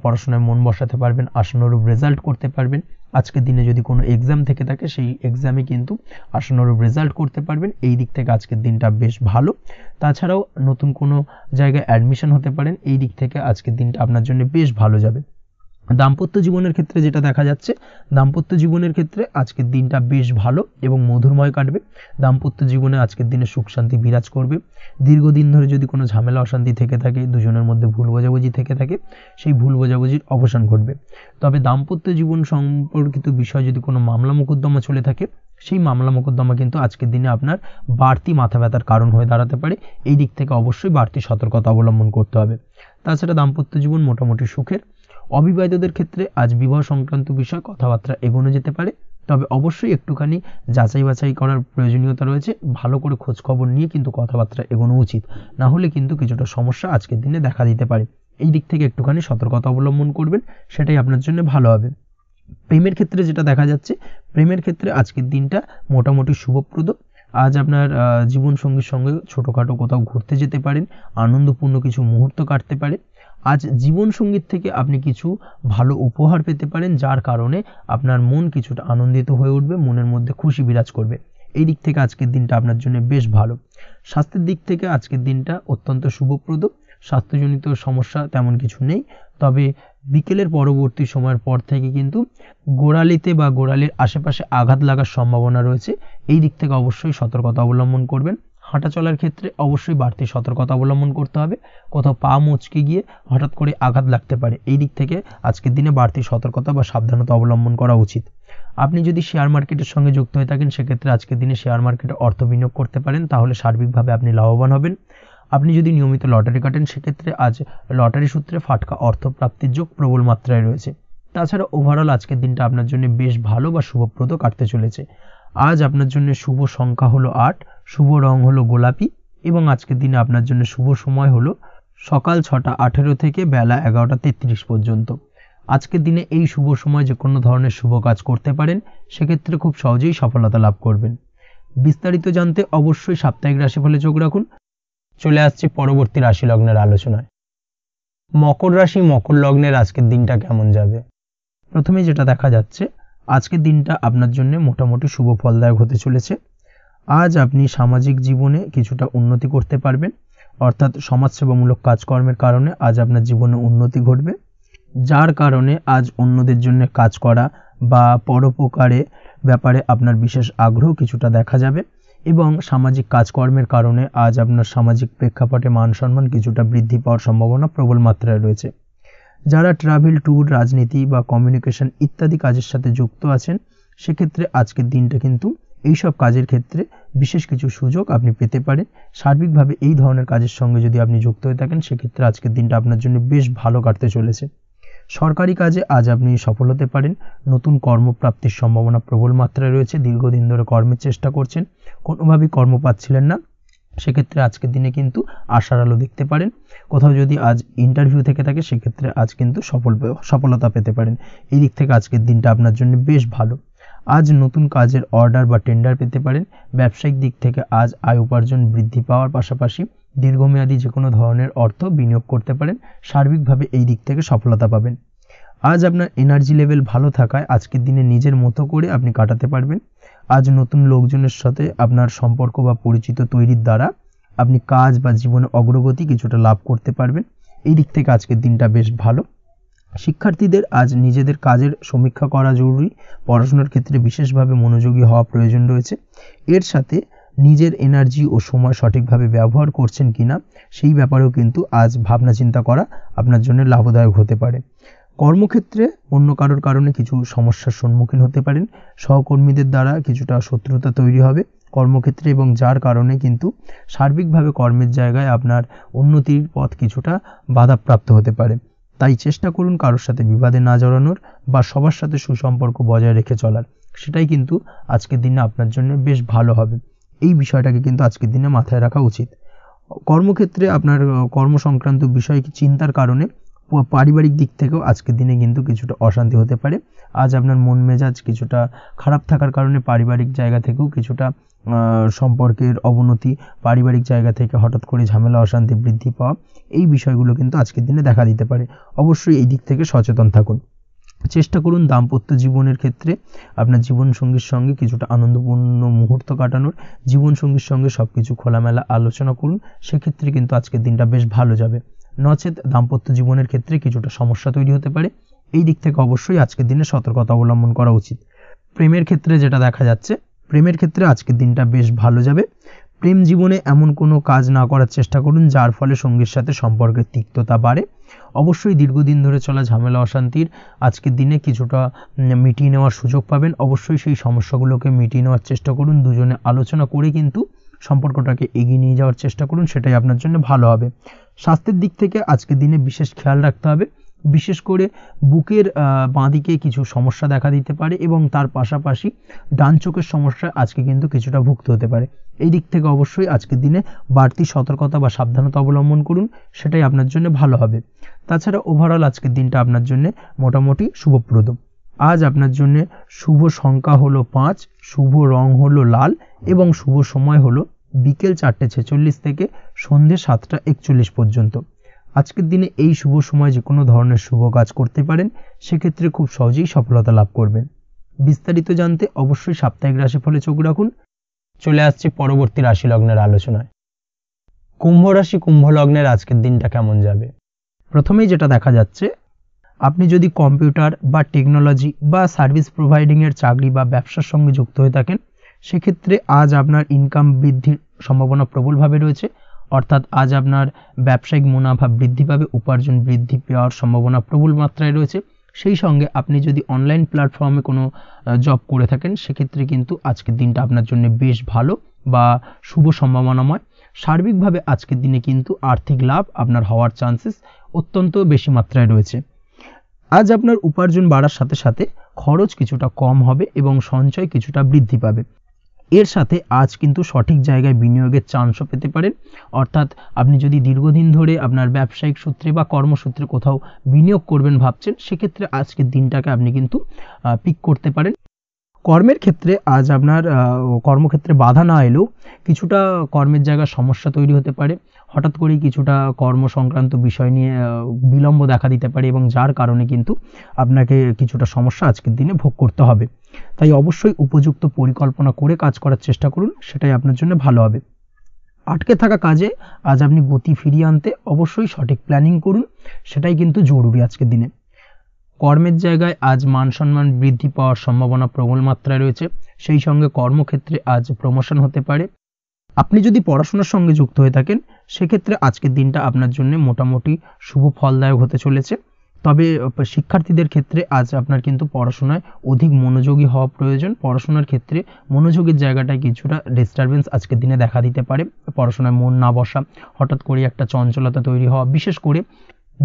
পড়াশোনায় মন বসাতে পারবেন, আশানুরূপ রেজাল্ট করতে পারবেন। আজকের দিনে যদি কোনো এক্সাম থেকে থাকে সেই এক্সামে কিন্তু আশানুরূপ রেজাল্ট করতে পারবেন। এই দিক থেকে আজকের দিনটা বেশ ভালো। তাছাড়াও নতুন কোনো জায়গায় অ্যাডমিশন হতে পারেন, এই দিক থেকে আজকের দিনটা আপনার জন্য বেশ ভালো যাবে। দাম্পত্য জীবনের ক্ষেত্রে যেটা দেখা যাচ্ছে, দাম্পত্য জীবনের ক্ষেত্রে আজকের দিনটা বেশ ভালো এবং মধুরময় কাটবে। দাম্পত্য জীবনে আজকের দিনে সুখ শান্তি বিরাজ করবে। দীর্ঘদিন ধরে যদি কোনো ঝামেলা অশান্তি থেকে থাকে, দুজনের মধ্যে ভুল বোঝাবুঝি থেকে থাকে, সেই ভুল বোঝাবুঝির অবসান ঘটবে। তবে দাম্পত্য জীবন সম্পর্কিত বিষয় যদি কোনো মামলা মোকদ্দমা চলে থাকে সেই মামলা মোকদ্দমা কিন্তু আজকের দিনে আপনার বাড়তি মাথা ব্যথার কারণ হয়ে দাঁড়াতে পারে। এই দিক থেকে অবশ্যই বাড়তি সতর্কতা অবলম্বন করতে হবে। তাছাড়া দাম্পত্য জীবন মোটামুটি সুখের। অবিবাহিতদের ক্ষেত্রে আজ বিবাহ সংক্রান্ত বিষয় কথাবার্তা এগোনো যেতে পারে, তবে অবশ্যই একটুখানি যাচাই বাছাই করার প্রয়োজনীয়তা রয়েছে। ভালো করে খোঁজ খবর নিয়ে কিন্তু কথাবার্তা এগোনো উচিত, না হলে কিন্তু কিছুটা সমস্যা আজকের দিনে দেখা দিতে পারে। এই দিক থেকে একটুখানি সতর্কতা অবলম্বন করবেন, সেটাই আপনার জন্য ভালো হবে। প্রেমের ক্ষেত্রে যেটা দেখা যাচ্ছে, প্রেমের ক্ষেত্রে আজকের দিনটা মোটামুটি শুভপ্রদ। আজ আপনার জীবনসঙ্গীর সঙ্গে ছোটোখাটো কোথাও ঘুরতে যেতে পারেন, আনন্দপূর্ণ কিছু মুহূর্ত কাটতে পারে। আজ জীবনসঙ্গীত থেকে আপনি কিছু ভালো উপহার পেতে পারেন, যার কারণে আপনার মন কিছুটা আনন্দিত হয়ে উঠবে, মনের মধ্যে খুশি বিরাজ করবে। এই দিক থেকে আজকের দিনটা আপনার জন্য বেশ ভালো। স্বাস্থ্যের দিক থেকে আজকের দিনটা অত্যন্ত শুভপ্রদ। স্বাস্থ্যজনিত সমস্যা তেমন কিছু নেই, তবে বিকেলের পরবর্তী সময়ের পর থেকে কিন্তু গোড়ালিতে বা গোড়ালির আশেপাশে আঘাত লাগার সম্ভাবনা রয়েছে। এই দিক থেকে অবশ্যই সতর্কতা অবলম্বন করবেন। হাঁটা চলার ক্ষেত্রে অবশ্যই বাড়তি সতর্কতা অবলম্বন করতে হবে, কোথাও পা মুচকে গিয়ে হঠাৎ করে আঘাত লাগতে পারে। এই দিক থেকে আজকের দিনে বাড়তি সতর্কতা বা সাবধানতা অবলম্বন করা উচিত। আপনি যদি শেয়ার মার্কেটের সঙ্গে যুক্ত হয়ে থাকেন সেক্ষেত্রে আজকের দিনে শেয়ার মার্কেটে অর্থ বিনিয়োগ করতে পারেন, তাহলে সার্বিকভাবে আপনি লাভবান হবেন। আপনি যদি নিয়মিত লটারি কাটেন সেক্ষেত্রে আজ লটারি সূত্রে ফাটকা অর্থ প্রাপ্তির যোগ প্রবল মাত্রায় রয়েছে। তাছাড়া ওভারঅল আজকের দিনটা আপনার জন্য বেশ ভালো বা শুভপ্রদ কাটতে চলেছে। আজ আপনার জন্য শুভ সংখ্যা হলো আট, শুভ রং হলো গোলাপি এবং আজকের দিনে আপনার জন্য শুভ সময় হলো সকাল ছটা আঠেরো থেকে বেলা এগারোটা তেত্রিশ পর্যন্ত। আজকের দিনে এই শুভ সময় যে কোনো ধরনের শুভ কাজ করতে পারেন, সেক্ষেত্রে খুব সহজেই সফলতা লাভ করবেন। বিস্তারিত জানতে অবশ্যই সাপ্তাহিক রাশিফলে চোখ রাখুন। চলে আসছে পরবর্তী রাশি লগ্নের আলোচনায়। মকর রাশি মকর লগ্নের আজকের দিনটা কেমন যাবে? প্রথমে যেটা দেখা যাচ্ছে, আজকের দিনটা আপনার জন্য মোটামুটি শুভ ফলদায়ক হতে চলেছে। আজ আপনি সামাজিক জীবনে কিছুটা উন্নতি করতে পারবেন, অর্থাৎ সমাজসেবামূলক কাজকর্মের কারণে আজ আপনার জীবনে উন্নতি ঘটবে, যার কারণে আজ অন্যদের জন্য কাজ করা বা পরোপকারে ব্যাপারে আপনার বিশেষ আগ্রহ কিছুটা দেখা যাবে এবং সামাজিক কাজকর্মের কারণে আজ আপনার সামাজিক প্রেক্ষাপটে মান সম্মান কিছুটা বৃদ্ধি পাওয়ার সম্ভাবনা প্রবল মাত্রায় রয়েছে। যারা ট্রাভেল, ট্যুর, রাজনীতি বা কমিউনিকেশন ইত্যাদি কাজের সাথে যুক্ত আছেন সেক্ষেত্রে আজকের দিনটা কিন্তু এইসব কাজের ক্ষেত্রে বিশেষ কিছু সুযোগ আপনি পেতে পারেন। সার্বিকভাবে এই ধরনের কাজের সঙ্গে যদি আপনি যুক্ত হয়ে থাকেন সেক্ষেত্রে আজকের দিনটা আপনার জন্য বেশ ভালো কাটতে চলেছে। সরকারি কাজে আজ আপনি সফল হতে পারেন, নতুন কর্মপ্রাপ্তির সম্ভাবনা প্রবল মাত্রায় রয়েছে। দীর্ঘদিন ধরে কর্মের চেষ্টা করছেন, কোনোভাবেই কর্ম পাচ্ছিলেন না, সেক্ষেত্রে আজকের দিনে কিন্তু আশার আলো দেখতে পারেন। কোথাও যদি আজ ইন্টারভিউ থেকে থাকে সেক্ষেত্রে আজ কিন্তু সফল সফলতা পেতে পারেন। এই দিক থেকে আজকের দিনটা আপনার জন্য বেশ ভালো। আজ নতুন কাজের অর্ডার বা টেন্ডার পেতে পারেন। ব্যবসায়িক দিক থেকে আজ আয় উপার্জন বৃদ্ধি পাওয়ার পাশাপাশি দীর্ঘমেয়াদী যে কোনো ধরনের অর্থ বিনিয়োগ করতে পারেন, সার্বিকভাবে এই দিক থেকে সফলতা পাবেন। আজ আপনার এনার্জি লেভেল ভালো থাকায় আজকের দিনে নিজের মতো করে আপনি কাটাতে পারবেন। আজ নতুন লোকজনের সাথে আপনার সম্পর্ক বা পরিচিত তৈরির দ্বারা আপনি কাজ বা জীবনে অগ্রগতি কিছুটা লাভ করতে পারবেন। এই দিক থেকে আজকের দিনটা বেশ ভালো। শিক্ষার্থীদের আজ নিজেদের কাজের সমীক্ষা করা জরুরি, পড়াশোনার ক্ষেত্রে বিশেষভাবে মনোযোগী হওয়া প্রয়োজন রয়েছে। এর সাথে নিজের এনার্জি ও সময় সঠিকভাবে ব্যবহার করছেন কিনা সেই ব্যাপারেও কিন্তু আজ ভাবনা চিন্তা করা আপনার জন্য লাভদায়ক হতে পারে। কর্মক্ষেত্রে অন্য কারোর কারণে কিছু সমস্যার সম্মুখীন হতে পারেন, সহকর্মীদের দ্বারা কিছুটা শত্রুতা তৈরি হবে কর্মক্ষেত্রে এবং যার কারণে কিন্তু সার্বিকভাবে কর্মের জায়গায় আপনার উন্নতির পথ কিছুটা বাধাপ্রাপ্ত হতে পারে। তাই চেষ্টা করুন কারোর সাথে বিবাদে না জড়ানোর বা সবার সাথে সুসম্পর্ক বজায় রেখে চলার, সেটাই কিন্তু আজকের দিনে আপনার জন্য বেশ ভালো হবে। এই বিষয়টাকে কিন্তু আজকের দিনে মাথায় রাখা উচিত। কর্মক্ষেত্রে আপনার কর্মসংক্রান্ত বিষয় চিন্তার কারণে পারিবারিক দিক থেকেও আজকের দিনে কিন্তু কিছুটা অশান্তি হতে পারে। আজ আপনার মন মেজাজ কিছুটা খারাপ থাকার কারণে পারিবারিক জায়গা থেকেও কিছুটা সম্পর্কের অবনতি, পারিবারিক জায়গা থেকে হঠাৎ করে ঝামেলা অশান্তি বৃদ্ধি পাওয়া, এই বিষয়গুলো কিন্তু আজকের দিনে দেখা দিতে পারে। অবশ্যই এই দিক থেকে সচেতন থাকুন। চেষ্টা করুন দাম্পত্য জীবনের ক্ষেত্রে আপনার জীবনসঙ্গীর সঙ্গে কিছুটা আনন্দপূর্ণ মুহূর্ত কাটানোর, জীবনসঙ্গীর সঙ্গে সব কিছু খোলামেলা আলোচনা করুন, সেক্ষেত্রে কিন্তু আজকের দিনটা বেশ ভালো যাবে। নচেত দাম্পত্য জীবনের ক্ষেত্রে কিছুটা সমস্যা তৈরি হতে পারে, এই দিক থেকে অবশ্যই আজকের দিনে সতর্কতা অবলম্বন করা উচিত। প্রেমের ক্ষেত্রে যেটা দেখা যাচ্ছে, প্রেমের ক্ষেত্রে আজকের দিনটা বেশ ভালো যাবে। প্রেম জীবনে এমন কোনো কাজ না করার চেষ্টা করুন যার ফলে সঙ্গীর সাথে সম্পর্কের তিক্ততা বাড়ে। অবশ্যই দীর্ঘদিন ধরে চলা ঝামেলা অশান্তির আজকের দিনে কিছুটা মিটিয়ে নেওয়ার সুযোগ পাবেন। অবশ্যই সেই সমস্যাগুলোকে মিটিয়ে নেওয়ার চেষ্টা করুন, দুজনে আলোচনা করে কিন্তু সম্পর্কটাকে এগিয়ে নিয়ে যাওয়ার চেষ্টা করুন, সেটাই আপনার জন্য ভালো হবে। স্বাস্থ্যের দিক থেকে আজকের দিনে বিশেষ খেয়াল রাখতে হবে, বিশেষ করে বুকের বাঁদিকে কিছু সমস্যা দেখা দিতে পারে এবং তার পাশাপাশি ডান চোখের সমস্যা আজকে কিন্তু কিছুটা ভুগতে হতে পারে। এই দিক থেকে অবশ্যই আজকের দিনে বাড়তি সতর্কতা বা সাবধানতা অবলম্বন করুন, সেটাই আপনার জন্য ভালো হবে। তাছাড়া ওভারঅল আজকের দিনটা আপনার জন্য মোটামুটি শুভপ্রদ। আজ আপনার জন্য শুভ সংখ্যা হলো পাঁচ, শুভ রং হলো লাল এবং শুভ সময় হলো বিকেল চারটে ছেচল্লিশ থেকে সন্ধ্যে সাতটা একচল্লিশ পর্যন্ত। আজকের দিনে এই শুভ সময় যে কোনো ধরনের শুভ কাজ করতে পারেন, সেক্ষেত্রে খুব সহজেই সফলতা লাভ করবেন। বিস্তারিত জানতে অবশ্যই সাপ্তাহিক রাশিফলে চোখ রাখুন। চলে আসছে পরবর্তী রাশি লগ্নের আলোচনায়। কুম্ভ রাশি কুম্ভ লগ্নের আজকের দিনটা কেমন যাবে? প্রথমেই যেটা দেখা যাচ্ছে, আপনি যদি কম্পিউটার বা টেকনোলজি বা সার্ভিস প্রোভাইডিংয়ের চাকরি বা ব্যবসার সঙ্গে যুক্ত হয়ে থাকেন, সেক্ষেত্রে আজ আপনার ইনকাম বৃদ্ধির সম্ভাবনা প্রবলভাবে রয়েছে। অর্থাৎ আজ আপনার ব্যবসায়িক মুনাফা বৃদ্ধি পাবে, উপার্জন বৃদ্ধি পাওয়ার সম্ভাবনা প্রবল মাত্রায় রয়েছে। সেই সঙ্গে আপনি যদি অনলাইন প্ল্যাটফর্মে কোনো জব করে থাকেন, সেক্ষেত্রে কিন্তু আজকের দিনটা আপনার জন্য বেশ ভালো বা শুভ সম্ভাবনাময়। সার্বিকভাবে আজকের দিনে কিন্তু আর্থিক লাভ আপনার হওয়ার চান্সেস অত্যন্ত বেশি মাত্রায় রয়েছে। আজ আপনার উপার্জন বাড়ার সাথে সাথে খরচ কিছুটা কম হবে এবং সঞ্চয় কিছুটা বৃদ্ধি পাবে। এর সাথে আজ কিন্তু সঠিক জায়গায় বিনিয়োগের চান্সও পেতে পারেন। অর্থাৎ আপনি যদি দীর্ঘদিন ধরে আপনার ব্যবসায়িক সূত্রে বা কর্মসূত্রে কোথাও বিনিয়োগ করবেন ভাবছেন, সেক্ষেত্রে আজকের দিনটাকে আপনি কিন্তু পিক করতে পারেন। কর্মের ক্ষেত্রে আজ আপনার কর্মক্ষেত্রে বাধা না এলেও কিছুটা কর্মের জায়গায় সমস্যা তৈরি হতে পারে। হঠাৎ করেই কিছুটা কর্মসংক্রান্ত বিষয় নিয়ে বিলম্ব দেখা দিতে পারে এবং যার কারণে কিন্তু আপনাকে কিছুটা সমস্যা আজকের দিনে ভোগ করতে হবে। তাই অবশ্যই উপযুক্ত পরিকল্পনা করে কাজ করার চেষ্টা করুন, সেটাই আপনার জন্য ভালো হবে। আটকে থাকা কাজে আজ আপনি গতি ফিরিয়ে আনতে অবশ্যই সঠিক প্ল্যানিং করুন, সেটাই কিন্তু জরুরি আজকের দিনে। কর্মের জায়গায় আজ মান সম্মান বৃদ্ধি পাওয়ার সম্ভাবনা প্রবল মাত্রায় রয়েছে। সেই সঙ্গে কর্মক্ষেত্রে আজ প্রমোশন হতে পারে। আপনি যদি পড়াশোনার সঙ্গে যুক্ত হয়ে থাকেন, সেক্ষেত্রে আজকের দিনটা আপনার জন্য মোটামুটি শুভ ফলদায়ক হতে চলেছে। তবে শিক্ষার্থীদের ক্ষেত্রে আজ আপনার কিন্তু পড়াশোনায় অধিক মনোযোগী হওয়া প্রয়োজন। পড়াশোনার ক্ষেত্রে মনোযোগের জায়গাটায় কিছুটা ডিস্টারবেন্স আজকের দিনে দেখা দিতে পারে। পড়াশোনায় মন না বসা, হঠাৎ করে একটা চঞ্চলতা তৈরি হওয়া, বিশেষ করে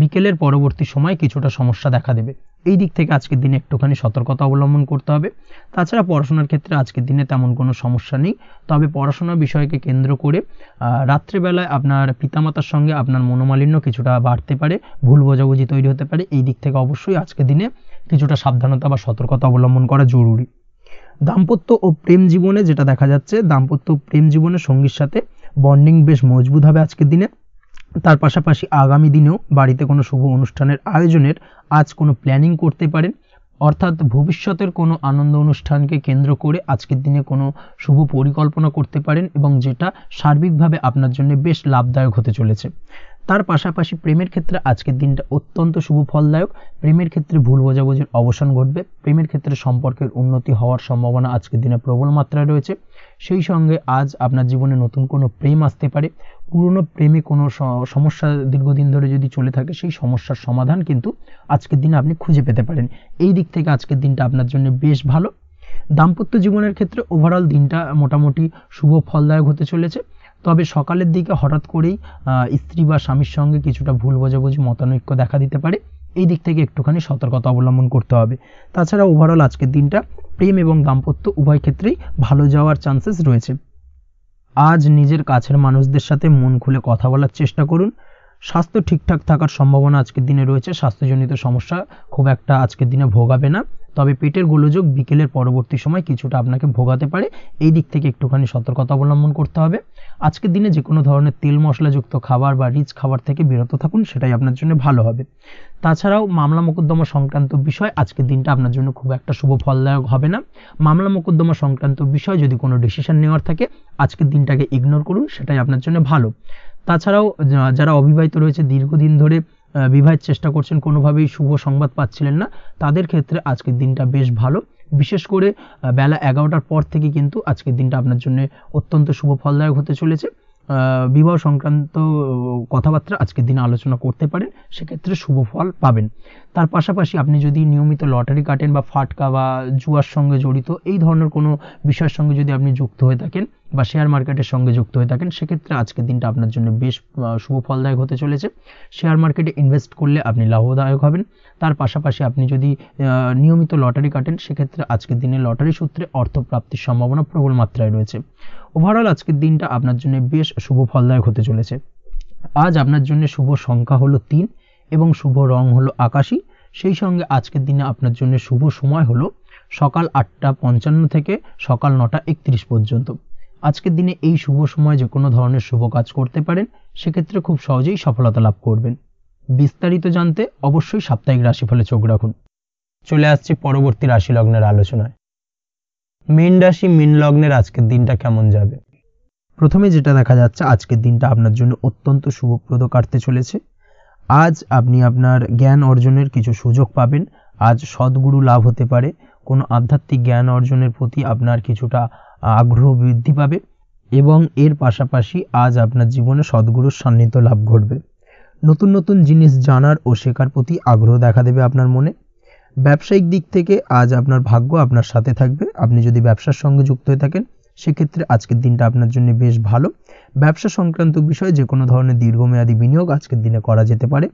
বিকেলের পরবর্তী সময় কিছুটা সমস্যা দেখা দেবে। এই দিক থেকে আজকের দিনে একটুখানি সতর্কতা অবলম্বন করতে হবে। তাছাড়া পড়াশোনার ক্ষেত্রে আজকের দিনে তেমন কোনো সমস্যা নেই, তবে পড়াশোনা বিষয়কে কেন্দ্র করে রাত্রেবেলায় আপনার পিতামাতার সঙ্গে আপনার মনোমালিন্য কিছুটা বাড়তে পারে, ভুল বোঝাবুঝি তৈরি হতে পারে। এই দিক থেকে অবশ্যই আজকের দিনে কিছুটা সাবধানতা বা সতর্কতা অবলম্বন করা জরুরি। দাম্পত্য ও প্রেম জীবনে যেটা দেখা যাচ্ছে, দাম্পত্য ও প্রেম জীবনে সঙ্গীর সাথে বন্ডিং বেশ মজবুত হবে আজকের দিনে। তার পাশাপাশি আগামী দিনেও বাড়িতে কোনো শুভ অনুষ্ঠানের আয়োজনের আজ কোনো প্ল্যানিং করতে পারেন। অর্থাৎ ভবিষ্যতের কোনো আনন্দ অনুষ্ঠানকে কেন্দ্র করে আজকের দিনে কোনো শুভ পরিকল্পনা করতে পারেন এবং যেটা সার্বিকভাবে আপনার জন্য বেশ লাভদায়ক হতে চলেছে। তার পাশাপাশি প্রেমের ক্ষেত্রে আজকের দিনটা অত্যন্ত শুভ ফলদায়ক। প্রেমের ক্ষেত্রে ভুল বোঝাবুঝির অবসান ঘটবে। প্রেমের ক্ষেত্রে সম্পর্কের উন্নতি হওয়ার সম্ভাবনা আজকের দিনে প্রবল মাত্রায় রয়েছে। সেই সঙ্গে আজ আপনার জীবনে নতুন কোনো প্রেম আসতে পারে, पुरानो प्रेमे कोनो समस्या दीर्घदिन धरे यदि चले थाके सेई समस्यार समाधान किन्तु आजकेर दिने आपनि खुंजे पेते पारेन। एई दिक थेके आजकेर दिनटा आपनार जन्य बेश भालो। दाम्पत्य जीवनेर क्षेत्रे ओभारअल दिनटा मोटामुटी शुभ फलदायक होते चलेछे। तबे सकालेर दिके हठात् करेई स्त्री बा स्वामीर संगे किछुटा भूल बोझाबुझि मतानैक्य देखा दिते पारे। एई दिक थेके एकटुखानि सतर्कता अवलम्बन करते हबे। ताछाड़ा ओभारअल आजकेर दिनटा प्रेम एवं दाम्पत्य उभय क्षेत्रेई भालो जाओयार चान्सेस रयेछे। आज निजेर काछेर मानुषदेर साथे मन खुले कथा बोलार चेष्टा करुन। स्वास्थ्य ठीकठाक थाकार सम्भावना आजकेर दिने रयेछे। स्वास्थ्यजनित समस्या खूब एकटा आजकेर दिने भोगाबे ना। तबे पेटेर गोलযোগ बिकेलेर परवर्ती समय किछुटा आपनाके भोगाते पारे। एई दिक थेके एकटुखानि सतर्कता अवलम्बन करते हबे। आजकेर दिने जे कोनो धरनेर तेल मशलायुक्त खाबार बा रिच खाबार थेके बिरत थाकुन, सेटाई आपनार जन्य भालो हबे। ताछाड़ाओ मामला मोकद्दमा संक्रांत विषय आजकेर दिनटा आपनार जन्य खूब एकटा शुभ फलदायक हबे ना। मामला मोकद्दमा संक्रांत विषय यदि कोनो डिसिशन नेওয়ার থাকে आजकेर दिनटाके इगनोर करुन, सेटाई आपनार जन्य भालो। ताछाड़ाओ जारा अविवाहित रयेছে दीर्घदिन धरे विवाह चेष्टा करছেন কোনোভাবেই শুভ সংবাদ পাচ্ছিলেন না, তাদের ক্ষেত্রে আজকের দিনটা বেশ ভালো। বিশেষ করে বেলা এগারোটার পর থেকে কিন্তু আজকের দিনটা আপনার জন্য অত্যন্ত শুভ ফলদায়ক হতে চলেছে। বিবাহ সংক্রান্ত কথাবার্তা আজকের দিনে আলোচনা করতে পারেন, সেক্ষেত্রে শুভ ফল পাবেন। তার পাশাপাশি আপনি যদি নিয়মিত লটারি কাটেন বা ফাটকা বা জুয়ার সঙ্গে জড়িত এই ধরনের কোনো বিষয়ের সঙ্গে যদি আপনি যুক্ত হয়ে থাকেন বা শেয়ার মার্কেটের সঙ্গে যুক্ত হয়ে থাকেন, সেক্ষেত্রে আজকের দিনটা আপনার জন্য বেশ শুভ ফলদায়ক হতে চলেছে। শেয়ার মার্কেটে ইনভেস্ট করলে আপনি লাভদায়ক হবেন। তার পাশাপাশি আপনি যদি নিয়মিত লটারি কাটেন, সেক্ষেত্রে আজকের দিনে লটারি সূত্রে অর্থ প্রাপ্তির সম্ভাবনা প্রবল মাত্রায় রয়েছে। ওভারঅল আজকের দিনটা আপনার জন্য বেশ শুভ ফলদায়ক হতে চলেছে। আজ আপনার জন্য শুভ সংখ্যা হলো তিন এবং শুভ রং হলো আকাশী। সেই সঙ্গে আজকের দিনে আপনার জন্য শুভ সময় হলো সকাল আটটা পঞ্চান্ন থেকে সকাল নটা একত্রিশ পর্যন্ত। আজকের দিনে এই শুভ সময় যে কোনো ধরনের শুভ কাজ করতে পারেন, সেক্ষেত্রে খুব সহজেই সফলতা লাভ করবেন। বিস্তারিত জানতে অবশ্যই সাপ্তাহিক রাশিফলে চোখ রাখুন। চলে আসছি পরবর্তী রাশি লগ্নের আলোচনায়। মীন রাশি মীন লগ্নের আজকের দিনটা কেমন যাবে? প্রথমে যেটা দেখা যাচ্ছে, আজকের দিনটা আপনার জন্য অত্যন্ত শুভপ্রদ কাটতে চলেছে। আজ আপনি আপনার জ্ঞান অর্জনের কিছু সুযোগ পাবেন। আজ সদ্গুরু লাভ হতে পারে। কোনো আধ্যাত্মিক জ্ঞান অর্জনের প্রতি আপনার কিছুটা আগ্রহ বৃদ্ধি পাবে এবং এর পাশাপাশি আজ আপনার জীবনে সদ্গুরুর সান্নিধ্য লাভ ঘটবে। নতুন নতুন জিনিস জানার ও শেখার প্রতি আগ্রহ দেখা দেবে আপনার মনে। ব্যবসায়িক দিক থেকে আজ আপনার ভাগ্য আপনার সাথে থাকবে। আপনি যদি ব্যবসার সঙ্গে যুক্ত হয়ে থাকেন, সেক্ষেত্রে আজকের দিনটা আপনার জন্য বেশ ভালো। ব্যবসা সংক্রান্ত বিষয়ে যে কোনো ধরনের দীর্ঘমেয়াদী বিনিয়োগ আজকের দিনে করা যেতে পারে।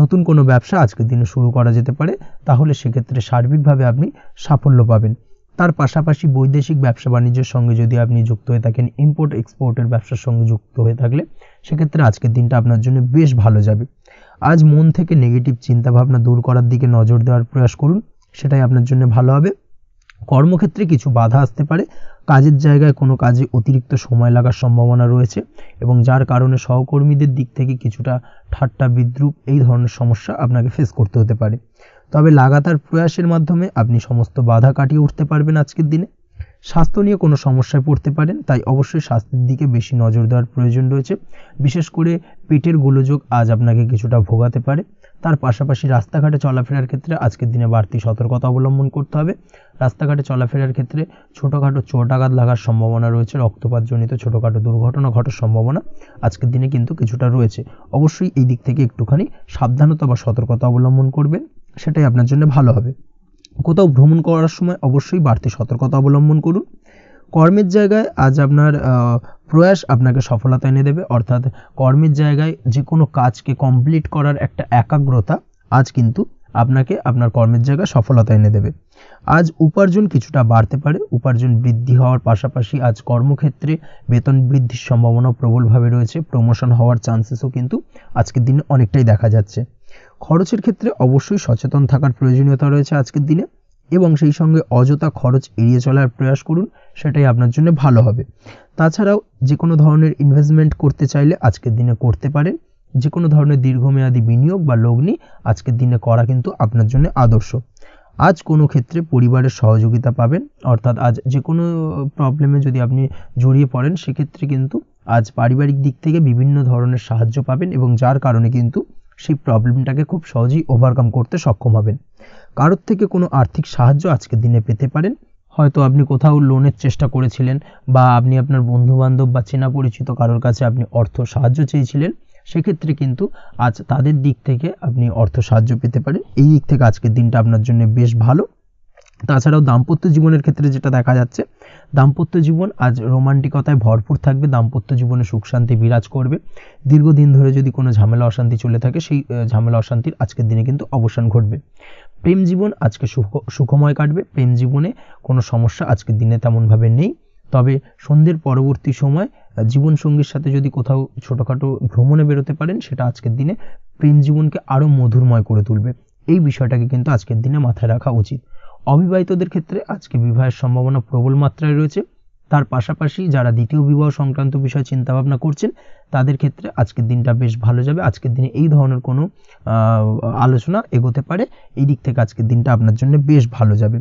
নতুন কোনো ব্যবসা আজকের দিনে শুরু করা যেতে পারে, তাহলে সেক্ষেত্রে সার্বিকভাবে আপনি সাফল্য পাবেন। তার পাশাপাশি বৈদেশিক ব্যবসা বাণিজ্যের সঙ্গে যদি আপনি যুক্ত হয়ে থাকেন, ইম্পোর্ট এক্সপোর্টের ব্যবসার সঙ্গে যুক্ত হয়ে থাকলে সেক্ষেত্রে আজকের দিনটা আপনার জন্য বেশ ভালো যাবে। আজ মন থেকে নেগেটিভ চিন্তাভাবনা দূর করার দিকে নজর দেওয়ার প্রয়াস করুন, সেটাই আপনার জন্য ভালো হবে। কর্মক্ষেত্রে কিছু বাধা আসতে পারে। কাজের জায়গায় কোনো কাজে অতিরিক্ত সময় লাগার সম্ভাবনা রয়েছে এবং যার কারণে সহকর্মীদের দিক থেকে কিছুটা ঠাট্টা বিদ্রুপ এই ধরনের সমস্যা আপনাকে ফেস করতে হতে পারে। তবে লাগাতার প্রয়াসের মাধ্যমে আপনি সমস্ত বাধা কাটিয়ে উঠতে পারবেন। আজকের দিনে স্বাস্থ্য নিয়ে কোনো সমস্যায় পড়তে পারেন, তাই অবশ্যই স্বাস্থ্যের দিকে বেশি নজর দেওয়ার প্রয়োজন রয়েছে। বিশেষ করে পেটের গোলযোগ আজ আপনাকে কিছুটা ভোগাতে পারে। তার পাশাপাশি রাস্তাঘাটে চলাফেরার ক্ষেত্রে আজকের দিনে বাড়তি সতর্কতা অবলম্বন করতে হবে। রাস্তাঘাটে চলাফেরার ক্ষেত্রে ছোটোখাটো চোট আঘাত লাগার সম্ভাবনা রয়েছে। রক্তপাতজনিত ছোটোখাটো দুর্ঘটনা ঘটার সম্ভাবনা আজকের দিনে কিন্তু কিছুটা রয়েছে। অবশ্যই এই দিক থেকে একটুখানি সাবধানতা বা সতর্কতা অবলম্বন করবেন, সেটাই আপনার জন্য ভালো হবে। কোথাও ভ্রমণ করার সময় অবশ্যই বাড়তি সতর্কতা অবলম্বন করুন। কর্মের জায়গায় আজ আপনার প্রয়াস আপনাকে সফলতা এনে দেবে, অর্থাৎ কর্মের জায়গায় যে কোনো কাজকে কমপ্লিট করার একটা একাগ্রতা আজ কিন্তু আপনাকে আপনার কর্মের জায়গায় সফলতা এনে দেবে। আজ উপার্জন কিছুটা বাড়তে পারে। উপার্জন বৃদ্ধি হওয়ার পাশাপাশি আজ কর্মক্ষেত্রে বেতন বৃদ্ধির সম্ভাবনা প্রবলভাবে রয়েছে। প্রমোশন হওয়ার চান্সেসও কিন্তু আজকের দিনে অনেকটাই দেখা যাচ্ছে। খরচের ক্ষেত্রে অবশ্যই সচেতন থাকার প্রয়োজনীয়তা রয়েছে আজকের দিনে এবং সেই সঙ্গে অযথা খরচ এড়িয়ে চলার প্রয়াস করুন, সেটাই আপনার জন্য ভালো হবে। তাছাড়াও যে কোনো ধরনের ইনভেস্টমেন্ট করতে চাইলে আজকের দিনে করতে পারেন। যে কোনো ধরনের দীর্ঘমেয়াদী বিনিয়োগ বা লগ্নি আজকের দিনে করা কিন্তু আপনার জন্য আদর্শ। আজ কোনো ক্ষেত্রে পরিবারের সহযোগিতা পাবেন, অর্থাৎ আজ যে কোনো প্রবলেমে যদি আপনি জড়িয়ে পড়েন, সেক্ষেত্রে কিন্তু আজ পারিবারিক দিক থেকে বিভিন্ন ধরনের সাহায্য পাবেন এবং যার কারণে কিন্তু সেই প্রবলেমটাকে খুব সহজেই ওভারকাম করতে সক্ষম হবেন। কারোর থেকে কোনো আর্থিক সাহায্য আজকের দিনে পেতে পারেন। হয়তো আপনি কোথাও লোনের চেষ্টা করেছিলেন বা আপনি আপনার বন্ধু বান্ধব বা চেনা পরিচিত কারোর কাছে আপনি অর্থ সাহায্য চেয়েছিলেন, সেক্ষেত্রে কিন্তু আজ তাদের দিক থেকে আপনি অর্থ সাহায্য পেতে পারেন। এই দিক থেকে আজকের দিনটা আপনার জন্য বেশ ভালো। তাছাড়াও দাম্পত্য জীবনের ক্ষেত্রে যেটা দেখা যাচ্ছে, দাম্পত্য জীবন আজ রোমান্টিকতায় ভরপুর থাকবে। দাম্পত্য জীবনে সুখ শান্তি বিরাজ করবে। দীর্ঘদিন ধরে যদি কোনো ঝামেলা অশান্তি চলে থাকে, সেই ঝামেলা অশান্তির আজকের দিনে কিন্তু অবসান ঘটবে। প্রেম জীবন আজকে সুখ সুখময় কাটবে। প্রেম জীবনে কোনো সমস্যা আজকের দিনে তেমনভাবে নেই। তবে সন্ধ্যের পরবর্তী সময় জীবনসঙ্গীর সাথে যদি কোথাও ছোটোখাটো ভ্রমণে বেরোতে পারেন, সেটা আজকের দিনে প্রেম জীবনকে আরও মধুরময় করে তুলবে। এই বিষয়টাকে কিন্তু আজকের দিনে মাথায় রাখা উচিত। অবিবাহিতদের ক্ষেত্রে আজকে বিবাহের সম্ভাবনা প্রবল মাত্রায় রয়েছে। তার পাশাপাশি যারা দ্বিতীয় বিবাহ সংক্রান্ত বিষয়ে চিন্তাভাবনা করছেন, তাদের ক্ষেত্রে আজকের দিনটা বেশ ভালো যাবে। আজকের দিনে এই ধরনের কোনো আলোচনা এগোতে পারে। এই দিক থেকে আজকের দিনটা আপনার জন্য বেশ ভালো যাবে।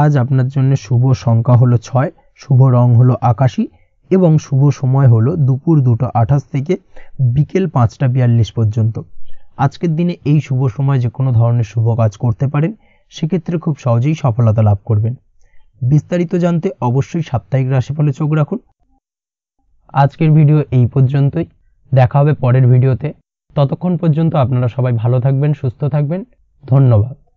আজ আপনার জন্য শুভ সংখ্যা হলো ছয়, শুভ রং হলো আকাশী এবং শুভ সময় হলো দুপুর দুটো আঠাশ থেকে বিকেল পাঁচটা বিয়াল্লিশ পর্যন্ত। আজকের দিনে এই শুভ সময় যে কোনো ধরনের শুভ কাজ করতে পারেন, সেক্ষেত্রে খুব সহজেই সফলতা লাভ করবেন। বিস্তারিত জানতে অবশ্যই সাপ্তাহিক রাশিফলে চোখ রাখুন। আজকের ভিডিও এই পর্যন্তই। দেখা হবে পরের ভিডিওতে। ততক্ষণ পর্যন্ত আপনারা সবাই ভালো থাকবেন, সুস্থ থাকবেন। ধন্যবাদ।